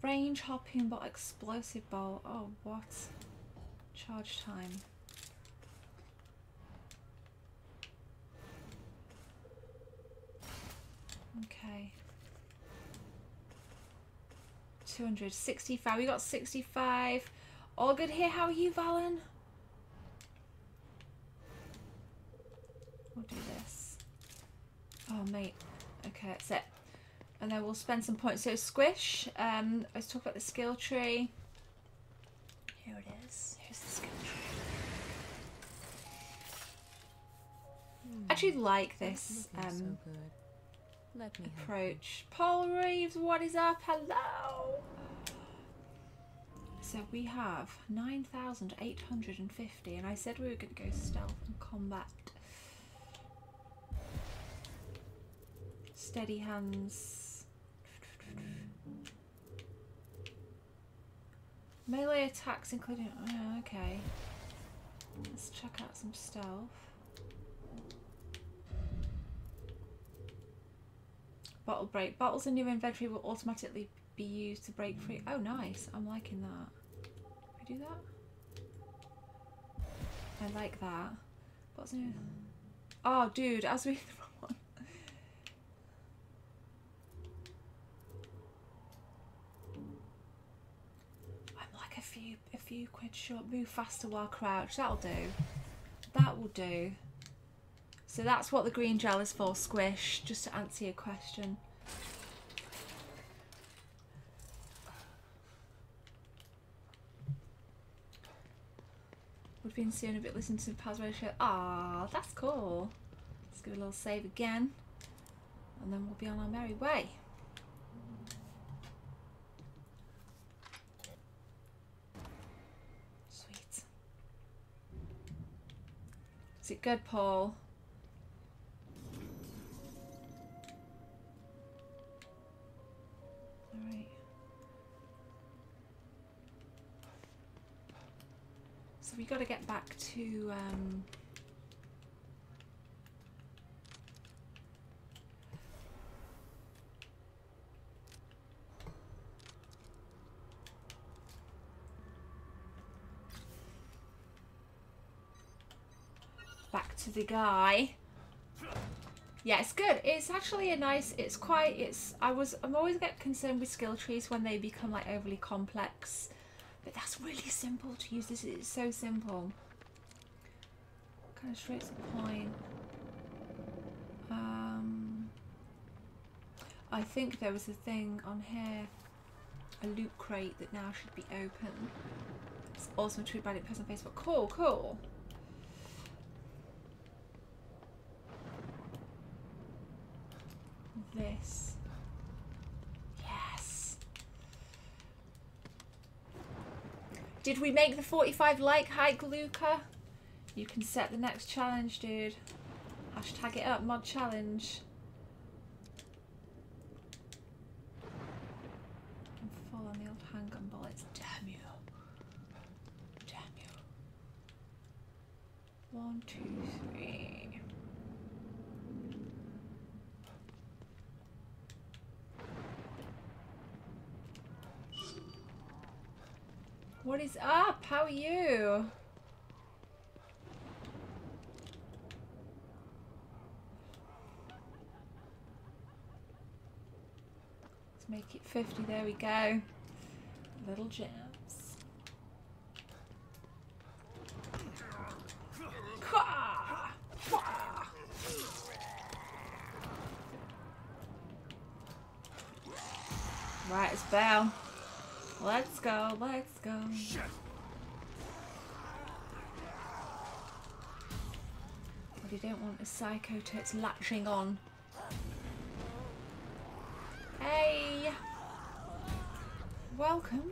Range hopping bot, explosive ball. Oh, what? Charge time. Okay. two hundred sixty-five. We got sixty-five. All good here. How are you, Valen? We'll do this. Oh, mate. Okay, that's it. And then we'll spend some points. So Squish, um, let's talk about the skill tree. Here it is. Here's the skill tree. Mm. I actually like this um, so good. Let me approach. Paul Reeves, what is up? Hello! So we have nine thousand eight hundred fifty, and I said we were going to go stealth and combat. Steady hands. Melee attacks including... Oh, okay. Let's check out some stealth. Bottle break. Bottles in your inventory will automatically be used to break free. Oh, nice. I'm liking that. Can we do that? I like that. Bottles in... Oh, dude. As we... A few quid short. Move faster while crouched. That'll do. That will do. So that's what the green gel is for, Squish. Just to answer your question. We've been seeing a bit listening to the Paz Radio. Ah, that's cool. Let's give it a little save again, and then we'll be on our merry way. Is it good, Paul? All right. So we got to get back to. Um... to the guy. Yeah, it's good. It's actually a nice, it's quite, it's, I was, I'm always get concerned with skill trees when they become like overly complex, but that's really simple to use. This is so simple. Kind of straight to the point. Um, I think there was a thing on here, a loot crate that now should be open. It's awesome to read it post on Facebook. Cool, cool. This. Yes. Did we make the forty-five like hike, Luca? You can set the next challenge, dude. Hashtag it up, mod challenge. And fall on the old handgun bullets. Damn you. Damn you. One, two, three. What is up? How are you? Let's make it fifty. There we go. Little gems. Right, it's Belle. Let's go, let's go. Shit. What you don't want is Psycho Tits latching on. Hey! Welcome.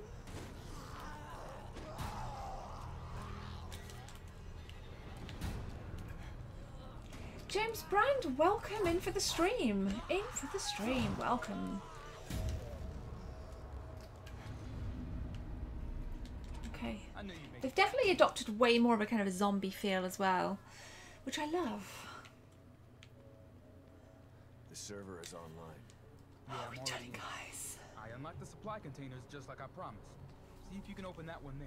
James Brand, welcome in for the stream. In for the stream, welcome. They've definitely adopted way more of a kind of a zombie feel as well, which I love. The server is online. Oh, we're done, guys. I unlock the supply containers just like I promised. See if you can open that one there.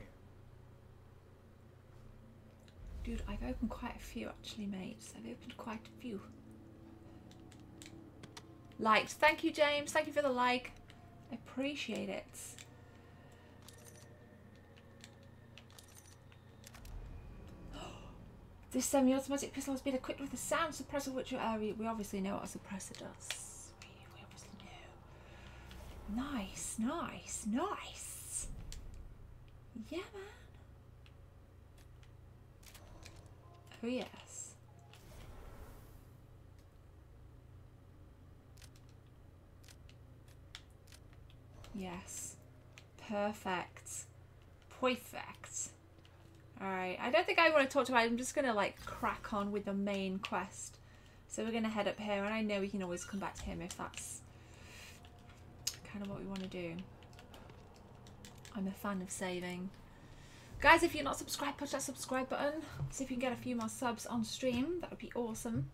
Dude, I've opened quite a few actually, mates. I've opened quite a few. Likes. Thank you, James. Thank you for the like. I appreciate it. This semi-automatic pistol has been equipped with a sound suppressor, which uh, we, we obviously know what a suppressor does. We, we obviously know. Nice, nice, nice. Yeah, man. Oh, yes. Yes. Perfect. Perfect. Alright, I don't think I want to talk to it. I'm just going to, like, crack on with the main quest. So we're going to head up here, and I know we can always come back to him if that's kind of what we want to do. I'm a fan of saving. Guys, if you're not subscribed, push that subscribe button. See if you can get a few more subs on stream. That would be awesome.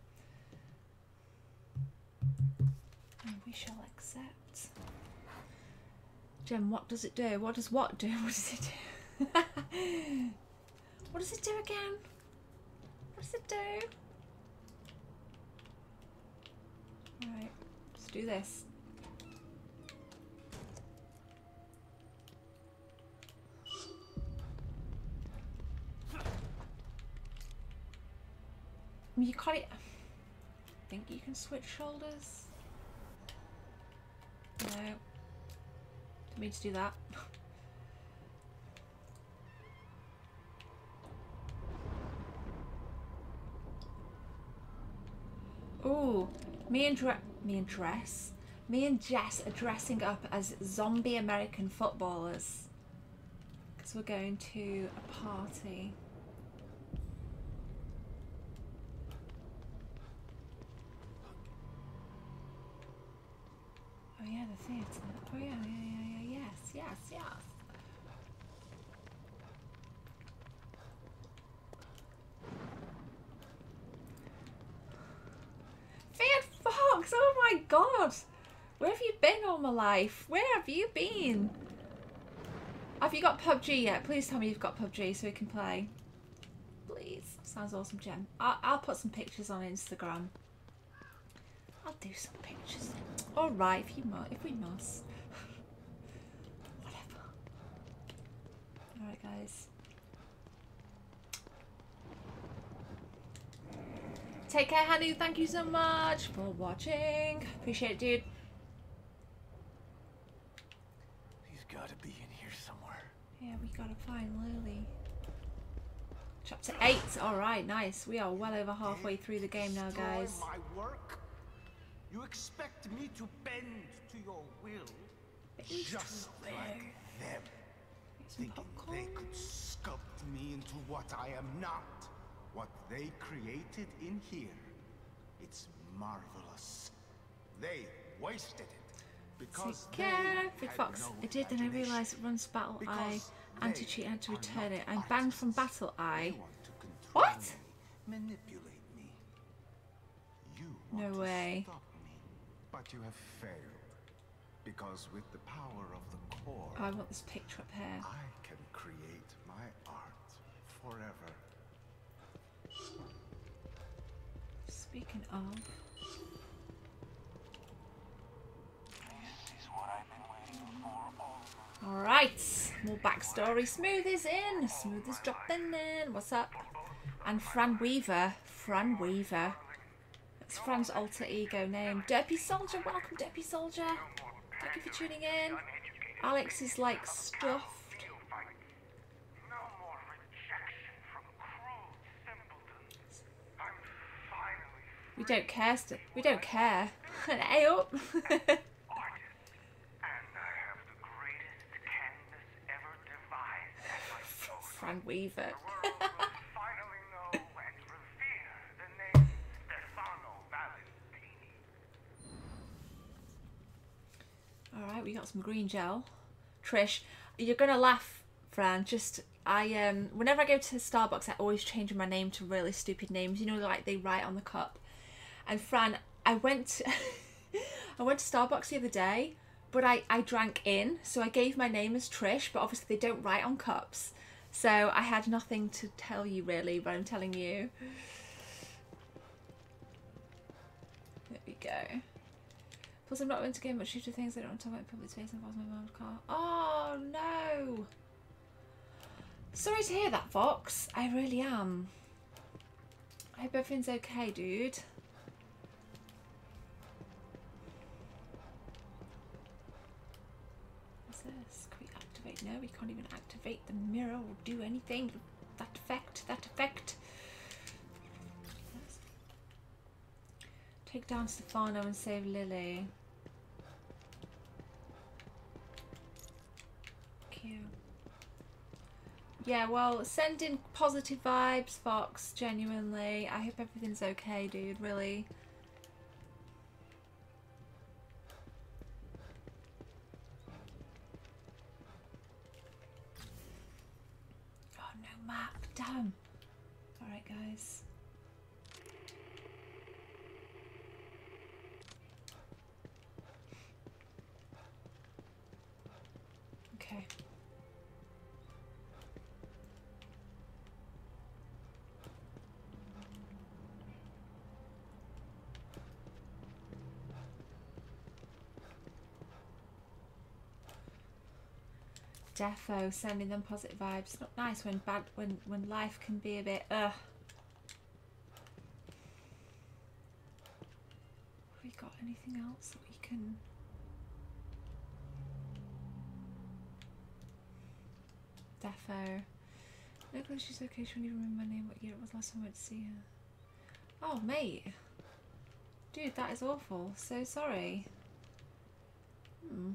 And we shall accept. Jem, what does it do? What does what do? What does it do? What does it do again? What does it do? Alright, let's do this. You can't. I think you can switch shoulders. No, didn't mean to do that. Oh, me and Dre me and Dress, me and Jess are dressing up as zombie American footballers because we're going to a party. Oh yeah, the theatre. Oh yeah, yeah, yeah, yeah, yes, yes, yes. Fiat Fox, oh my god! Where have you been all my life? Where have you been? Have you got P U B G yet? Please tell me you've got P U B G so we can play. Please. Sounds awesome, Jem. I'll, I'll put some pictures on Instagram. I'll do some pictures. Alright, if you must, if we must. Whatever. Alright, guys. Take care, Hanu. Thank you so much for watching. Appreciate it, dude. He's gotta be in here somewhere. Yeah, we gotta find Lily. Chapter eight. Alright, nice. We are well over halfway through the game now, guys. You expect me to bend to your will, just like them, thinking they could sculpt me into what I am not. What they created in here, it's marvelous. They wasted it because they had no I did, then I realized it runs Battle Eye, anti-cheat, had to return it. I'm banned from Battle Eye. What? Manipulate me. You want no way. But you have failed, because with the power of the core, I want this picture up here. I can create my art forever. Speaking of, this is what I've been waiting for. All right, more backstory. Smooth is in. Smooth is dropping in. What's up? And Fran Weaver. Fran Weaver. It's Fran's alter ego name. Derpy Soldier, welcome Derpy Soldier. Thank you for tuning in. Alex is like stuffed. We don't care, st we don't care. Hey up. Fran Weaver. Alright, we got some green gel. Trish, you're gonna laugh, Fran. Just, I, um, whenever I go to Starbucks, I always change my name to really stupid names. You know, like they write on the cup. And Fran, I went, to I went to Starbucks the other day but I, I drank in, so I gave my name as Trish, but obviously they don't write on cups. So I had nothing to tell you really, but I'm telling you. There we go. Plus I'm not into game, but shooter things I don't want to talk about in public space involves my mom's car. Oh no! Sorry to hear that, Fox. I really am. I hope everything's okay, dude. What's this? Can we activate? No, we can't even activate the mirror or do anything. That effect, that effect. Take down Stefano and save Lily. Cute. Yeah, well, send in positive vibes, Fox, genuinely. I hope everything's okay, dude, really. Oh, no map, damn. All right, guys. Okay. Defo, sending them positive vibes. Not nice when bad when when life can be a bit ugh. Have we got anything else that we can? Defo. No clue she's okay, she won't even remember my name, what year it was last time I went to see her. Oh mate. Dude, that is awful. So sorry. Hmm.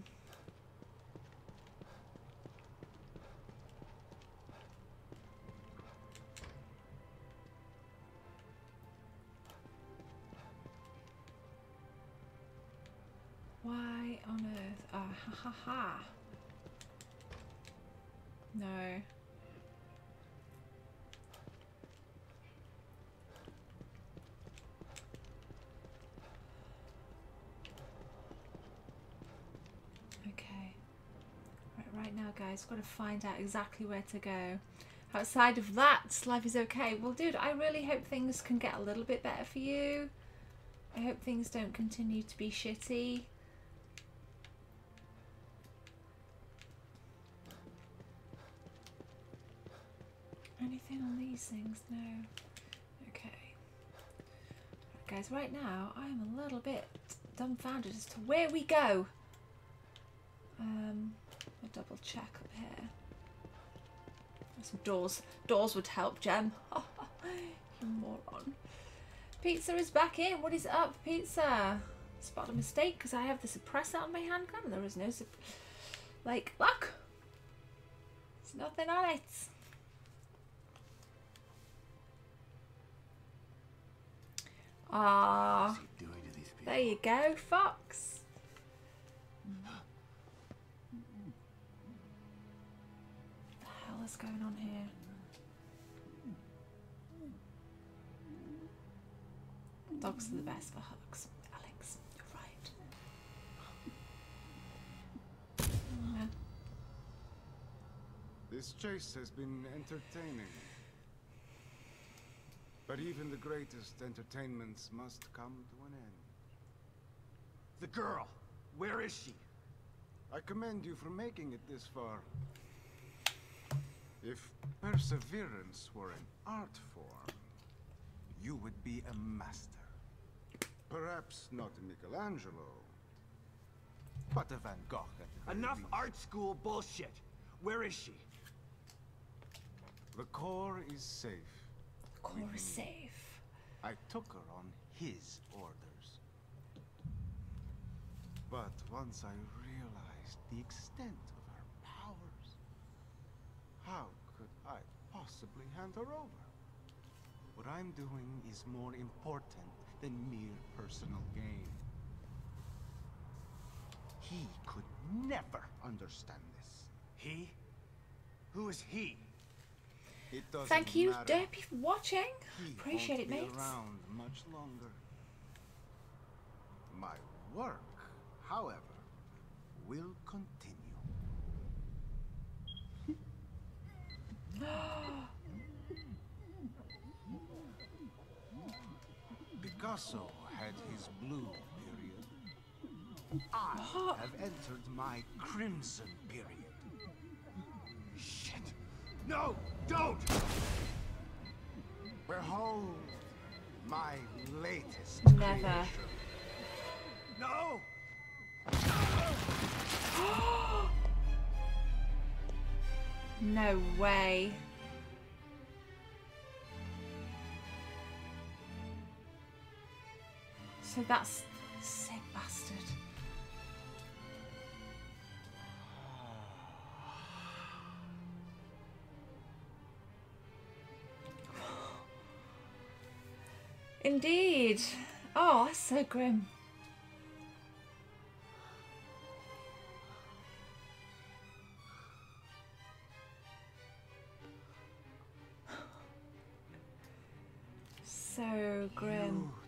Why on earth? Ah, oh, ha ha ha. No. Okay. Right, right now, guys, got to find out exactly where to go. Outside of that, life is okay. Well, dude, I really hope things can get a little bit better for you. I hope things don't continue to be shitty. Anything on these things? No. Okay. Right, guys, right now I'm a little bit dumbfounded as to where we go. Um, I'll double check up here. Some doors. Doors would help, Gem. Oh, you moron. Pizza is back in. What is up, Pizza? Spot a mistake because I have the suppressor on my handgun. There is no supp like look. There's nothing on it. Ah, there you go, Fox. What the hell is going on here? Dogs are the best for hugs. Alex, you're right. Yeah. This chase has been entertaining. But even the greatest entertainments must come to an end. The girl! Where is she? I commend you for making it this far. If perseverance were an art form, you would be a master. Perhaps not Michelangelo, but a Van Gogh. Enough art school bullshit! Where is she? The core is safe. The core is safe. I took her on his orders. But once I realized the extent of her powers, how could I possibly hand her over? What I'm doing is more important than mere personal gain. He could never understand this. He? Who is he? It doesn't Thank you, matter. Derpy, for watching. He Appreciate won't it, mates. Be around much longer. My work, however, will continue. Picasso had his blue period. I have entered my crimson period. Shit! No! Don't! Behold my latest Never. Creation. No! No! No way. So that's sick bastard. Indeed. Oh, that's so grim. So grim. Beautiful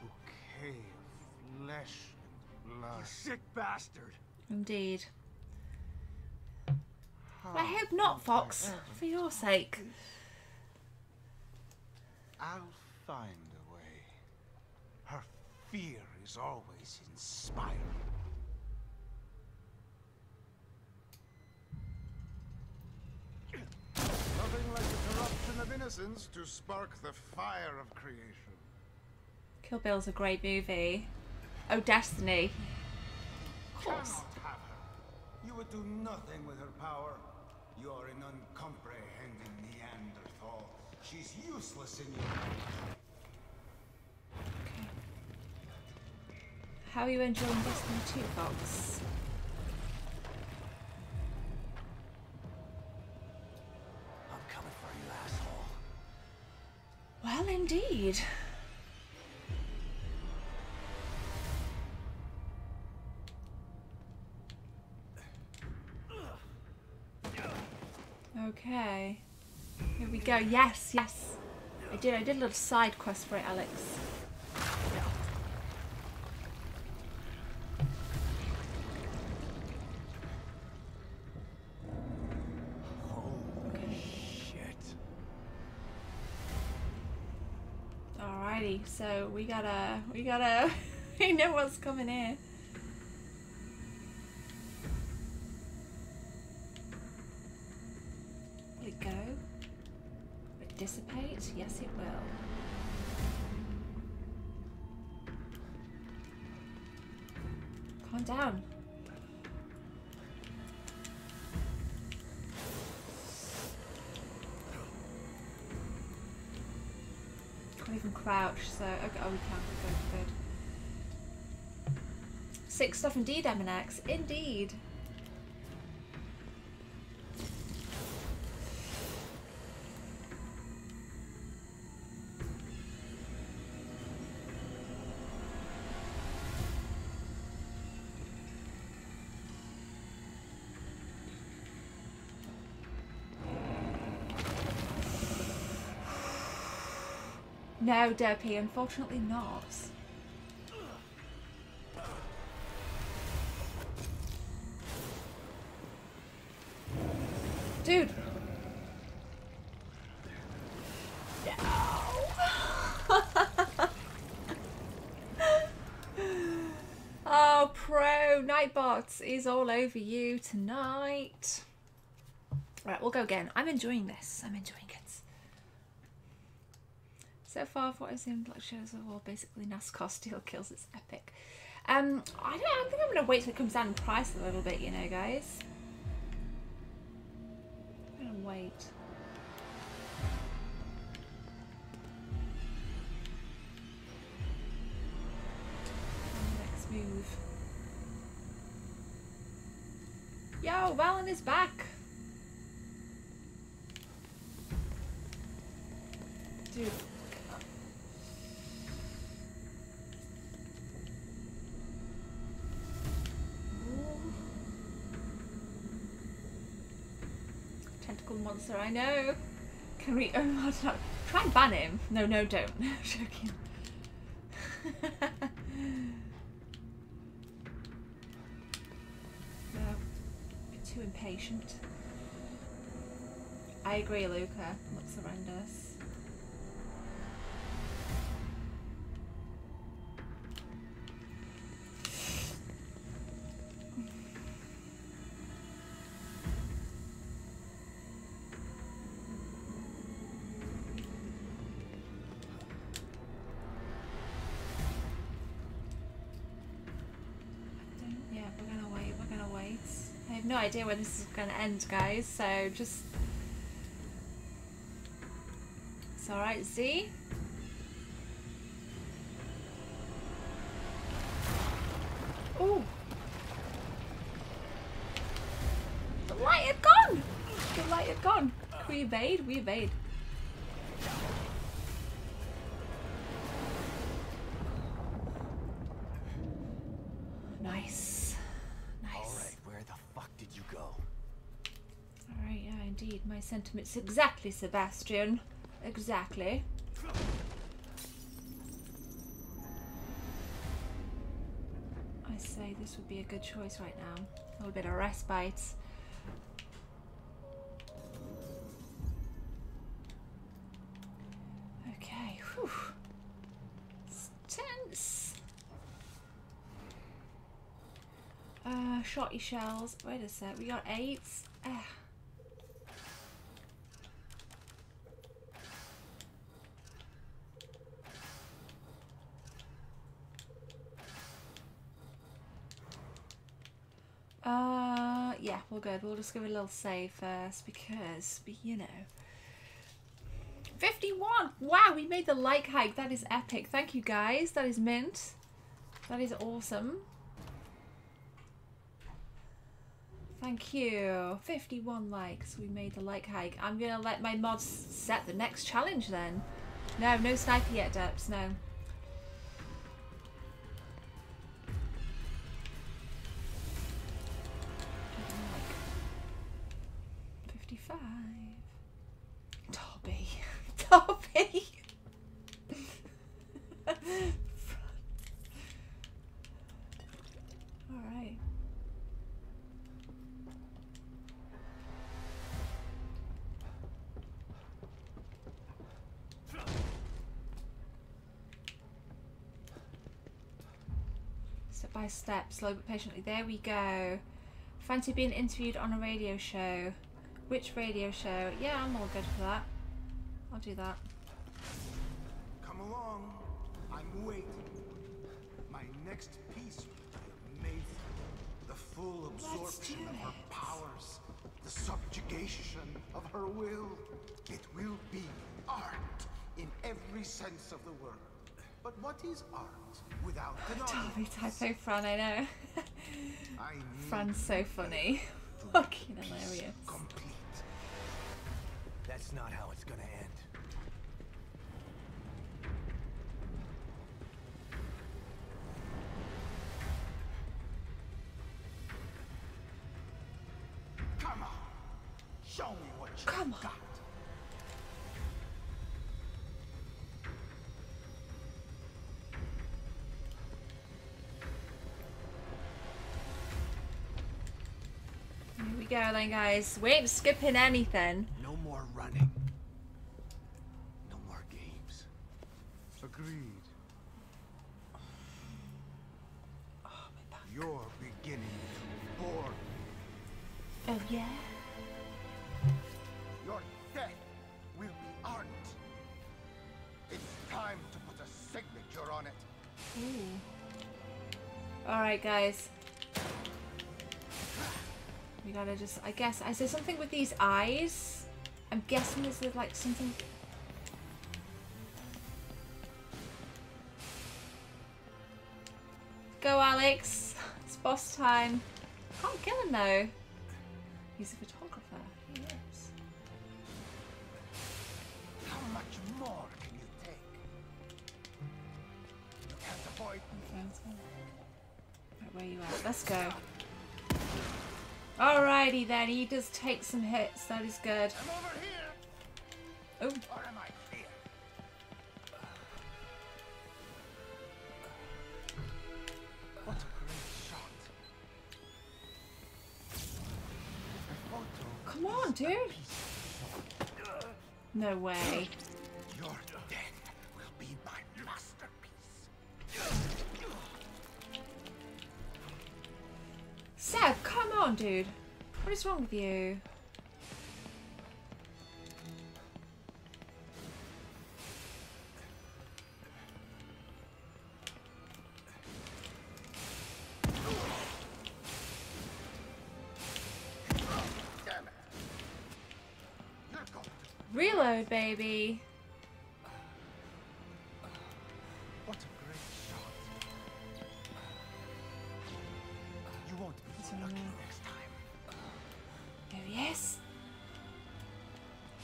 bouquet of flesh and blood. You sick bastard. Indeed. Well, I hope not, Fox, for your sake. I'll find a way. Her fear is always inspiring. Nothing like the corruption of innocence to spark the fire of creation. Kill Bill's a great movie. Oh, Destiny. Of course. You cannot have her. You would do nothing with her power. You are an uncomprehending Neanderthal. She's useless in your life. Okay. How are you enjoying Destiny two, Fox? I'm coming for you, asshole. Well, indeed. Okay. Here we go. Yes, yes. I did. I did a little side quest for it, Alex. Holy okay. shit. Alrighty. So we gotta. We gotta. We know what's coming here. Will it go? Dissipate? Yes, it will. Calm down. Can't even crouch, so okay, oh, we can. Good, good. Sick stuff indeed, M and X. Indeed. No, Derpy, unfortunately not. Dude! No! Oh, Pro, Nightbot is all over you tonight. Right, we'll go again. I'm enjoying this. I'm enjoying it. So far, what I've seen, like shows of war, basically NASCAR steel kills. It's epic. Um, I don't. I think I'm gonna wait till it comes down in price a little bit, you know, guys. I'm gonna wait. Next move. Yo, Valen is back. Dude. Monster, I know. Can we? Oh my God! Try and ban him. No, no, don't. I'm joking. too impatient. I agree, Luca. Looks horrendous. No idea when this is going to end, guys, so just it's all right. Z, oh, the light had gone, the light had gone. Can we evade? We evade. My sentiments exactly, Sebastian. Exactly. I say this would be a good choice right now. A little bit of respite. Okay. Whew. It's tense. Uh, shotty shells. Wait a sec. We got eight. Uh. Yeah, we're good. We'll just give it a little save first because, you know. fifty-one! Wow, we made the like hike. That is epic. Thank you, guys. That is mint. That is awesome. Thank you. fifty-one likes. We made the like hike. I'm going to let my mods set the next challenge then. No, no sniper yet, Derps. No. By step, slow but patiently. There we go. Fancy being interviewed on a radio show. Which radio show? Yeah, I'm all good for that. I'll do that. Come along. I'm waiting. My next piece will be amazing. The full absorption of her powers. The subjugation of her will. It will be art in every sense of the word. But what is art without the knowledge? Tell me, typo Fran, I know. I Fran's so funny. Fucking hilarious. Complete. That's not how it's gonna end. Come on. Show me what you Come got. On. Go then, guys. We ain't skipping anything. No more running. No more games. Agreed. Oh, my back. You're beginning to bore me. Oh yeah. Your death will be art. It's time to put a signature on it. Ooh. All right, guys. We gotta just, I guess, I said something with these eyes. I'm guessing it's with like something. Go, Alex. It's boss time. Can't kill him though. He's a photographer. He is. How much more can you take? You can't avoid me. Right, where you at? Let's go. Alrighty then, he does take some hits, that is good. I'm over here. Oh. Or am I here? What a great shot. Come on, dude. No way. Your death will be my masterpiece. Seb, come on, dude. What is wrong with you? Reload, baby. What a great shot. You won't be so lucky next time. Oh yes.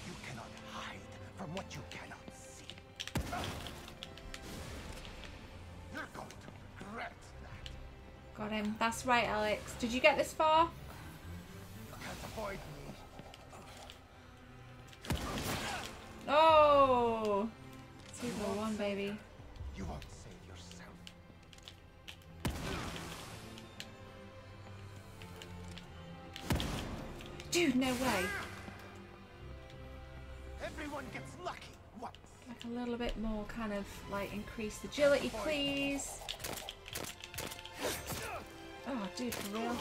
You cannot hide from what you cannot see. You're going to regret that. Got him. That's right, Alex. Did you get this far? You can't avoid me. Oh, two for one, baby. You won't save yourself, dude. No way. Everyone gets lucky once. Like a little bit more, kind of like increased agility, please. Oh, dude, for real.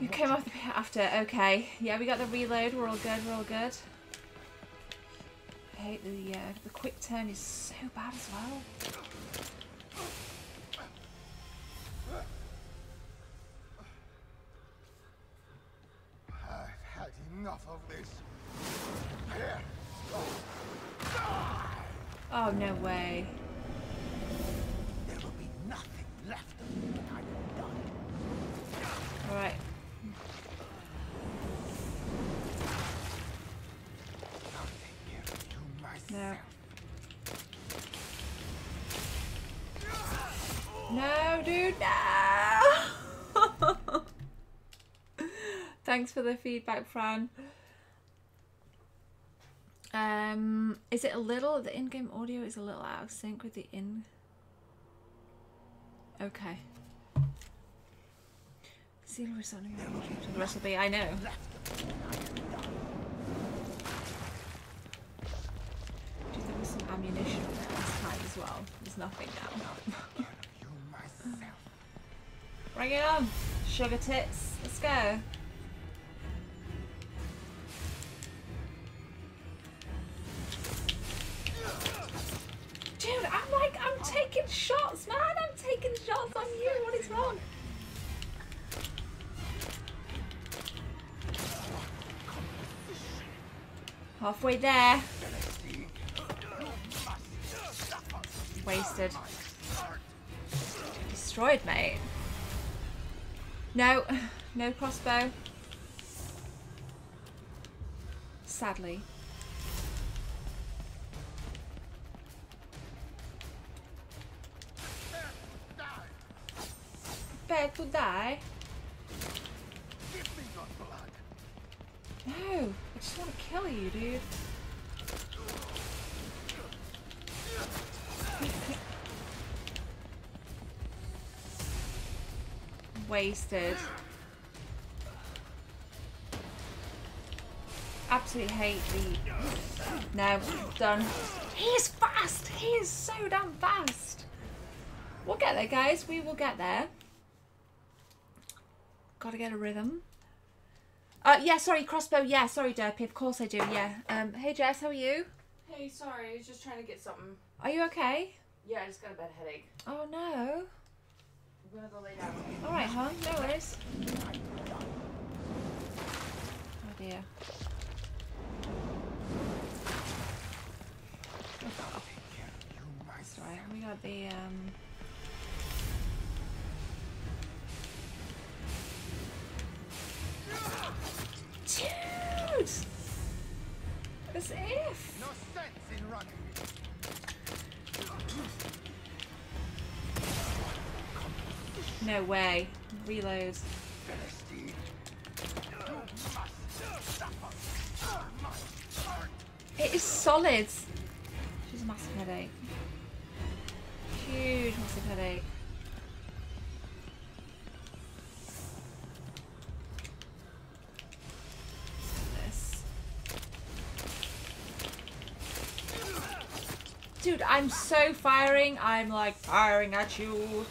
You came off the pit after, okay. Yeah, we got the reload, we're all good, we're all good. I hate the, uh, the quick turn is so bad as well. I've had enough of this. Oh, no way. There will be nothing left of me when I'm done. All right. No. No, dude, no! Thanks for the feedback, Fran. Um, is it a little, the in-game audio is a little out of sync with the in... Okay. See where something the rest will be, I know. Some ammunition last time as well. There's nothing now. Bring it on, sugar tits. Let's go. Dude, I'm like, I'm taking shots, man. I'm taking shots on you. What is wrong? Halfway there. Wasted. Destroyed, mate. No, no crossbow. Sadly. Prepare to die. Give me your blood. No, I just want to kill you, dude. Wasted. Absolutely hate the... No, done. He is fast! He is so damn fast! We'll get there, guys. We will get there. Gotta get a rhythm. Uh, yeah, sorry, crossbow. Yeah, sorry, Derpy. Of course I do, yeah. Um, hey, Jess, how are you? Hey, sorry. I was just trying to get something. Are you okay? Yeah, I just got a bad headache. Oh, no. Alright, huh? No worries. Oh dear. Oh. That's right, we got the um dude! As if! No sense in running. No way. Reload. It is solid. She's a massive headache. Huge massive headache. Dude, I'm so firing. I'm like firing at you.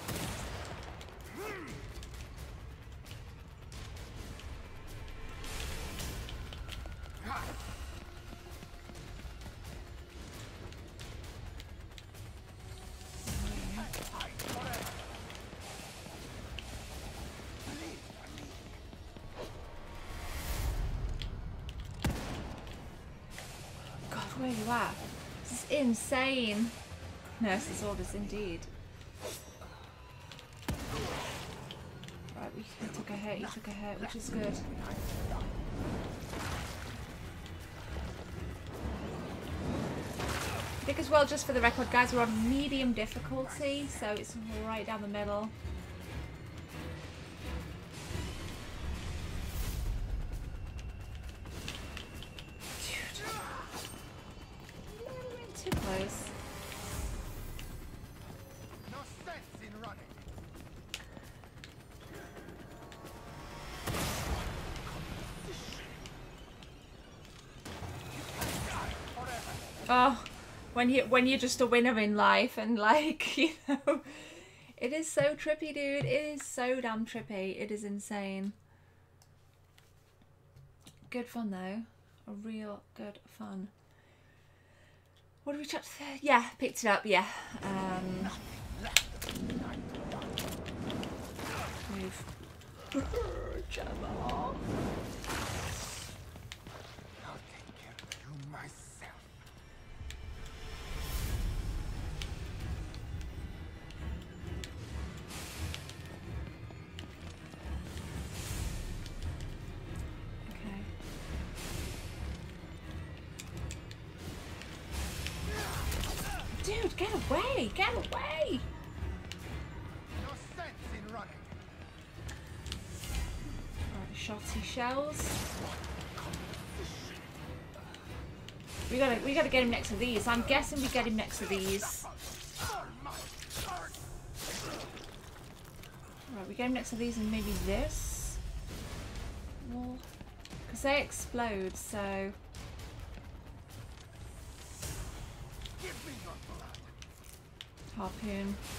Insane. Nurse's orders indeed. Right, we took a hit, he took a hit, which is good. I think as well, just for the record guys, we're on medium difficulty, so it's right down the middle. When you when you're just a winner in life, and like, you know, it is so trippy, dude. It is so damn trippy. It is insane. Good fun though, a real good fun. What did we chat? Yeah, picked it up. Yeah. Um, move. Away, get away! No sense in running. Alright, shotty shells. We gotta we gotta get him next to these. I'm guessing we get him next to these. Alright, we get him next to these and maybe this. Because they explode, so. Harpoon. Stop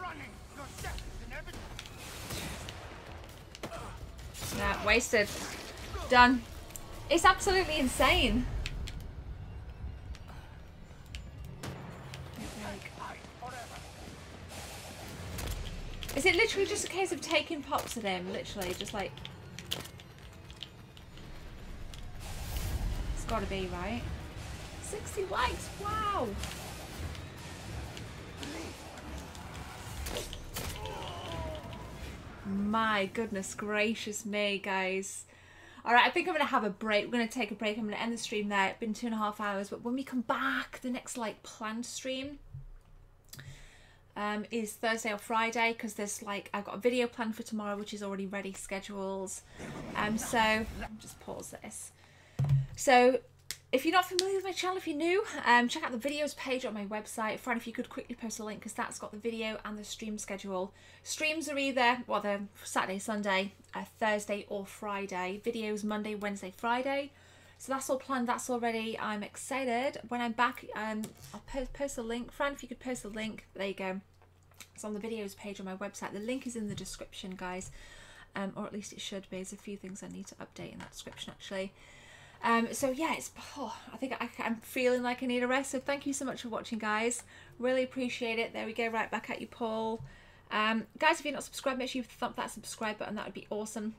running. Your death is inevitable. Nah, wasted. Done. It's absolutely insane. Is it literally just a case of taking pops at him? Literally, just like. It's gotta be, right? sixty likes, wow! My goodness gracious me, guys. Alright, I think I'm gonna have a break. We're gonna take a break. I'm gonna end the stream there. It's been two and a half hours, but when we come back, the next like planned stream. Um, is Thursday or Friday, because there's like I've got a video planned for tomorrow which is already ready schedules. Um, so I'll just pause this. So if you're not familiar with my channel, if you're new, um, check out the videos page on my website. Fran, if you could quickly post a link, because that's got the video and the stream schedule. Streams are either well they're Saturday, Sunday, uh, Thursday or Friday. Videos Monday, Wednesday, Friday. So that's all planned, that's all ready. I'm excited. When I'm back, um, I'll po post a link. Fran, if you could post a link, there you go. It's on the videos page on my website. The link is in the description, guys. Um, or at least it should be. There's a few things I need to update in that description, actually. Um, so yeah, it's, oh, I think I, I'm feeling like I need a rest. So thank you so much for watching, guys. Really appreciate it. There we go, right back at you, Paul. Um, guys, if you're not subscribed, make sure you thump that subscribe button. That would be awesome.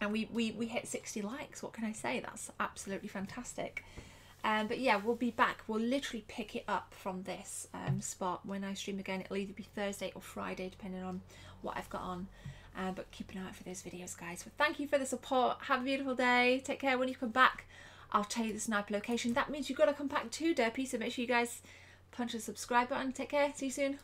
And we, we, we hit sixty likes, what can I say? That's absolutely fantastic. Um, but yeah, we'll be back. We'll literally pick it up from this um, spot when I stream again. It'll either be Thursday or Friday, depending on what I've got on. Uh, but keep an eye out for those videos, guys. But thank you for the support. Have a beautiful day. Take care. When you come back, I'll tell you the sniper location. That means you've got to come back to Derpy, so make sure you guys punch the subscribe button. Take care. See you soon.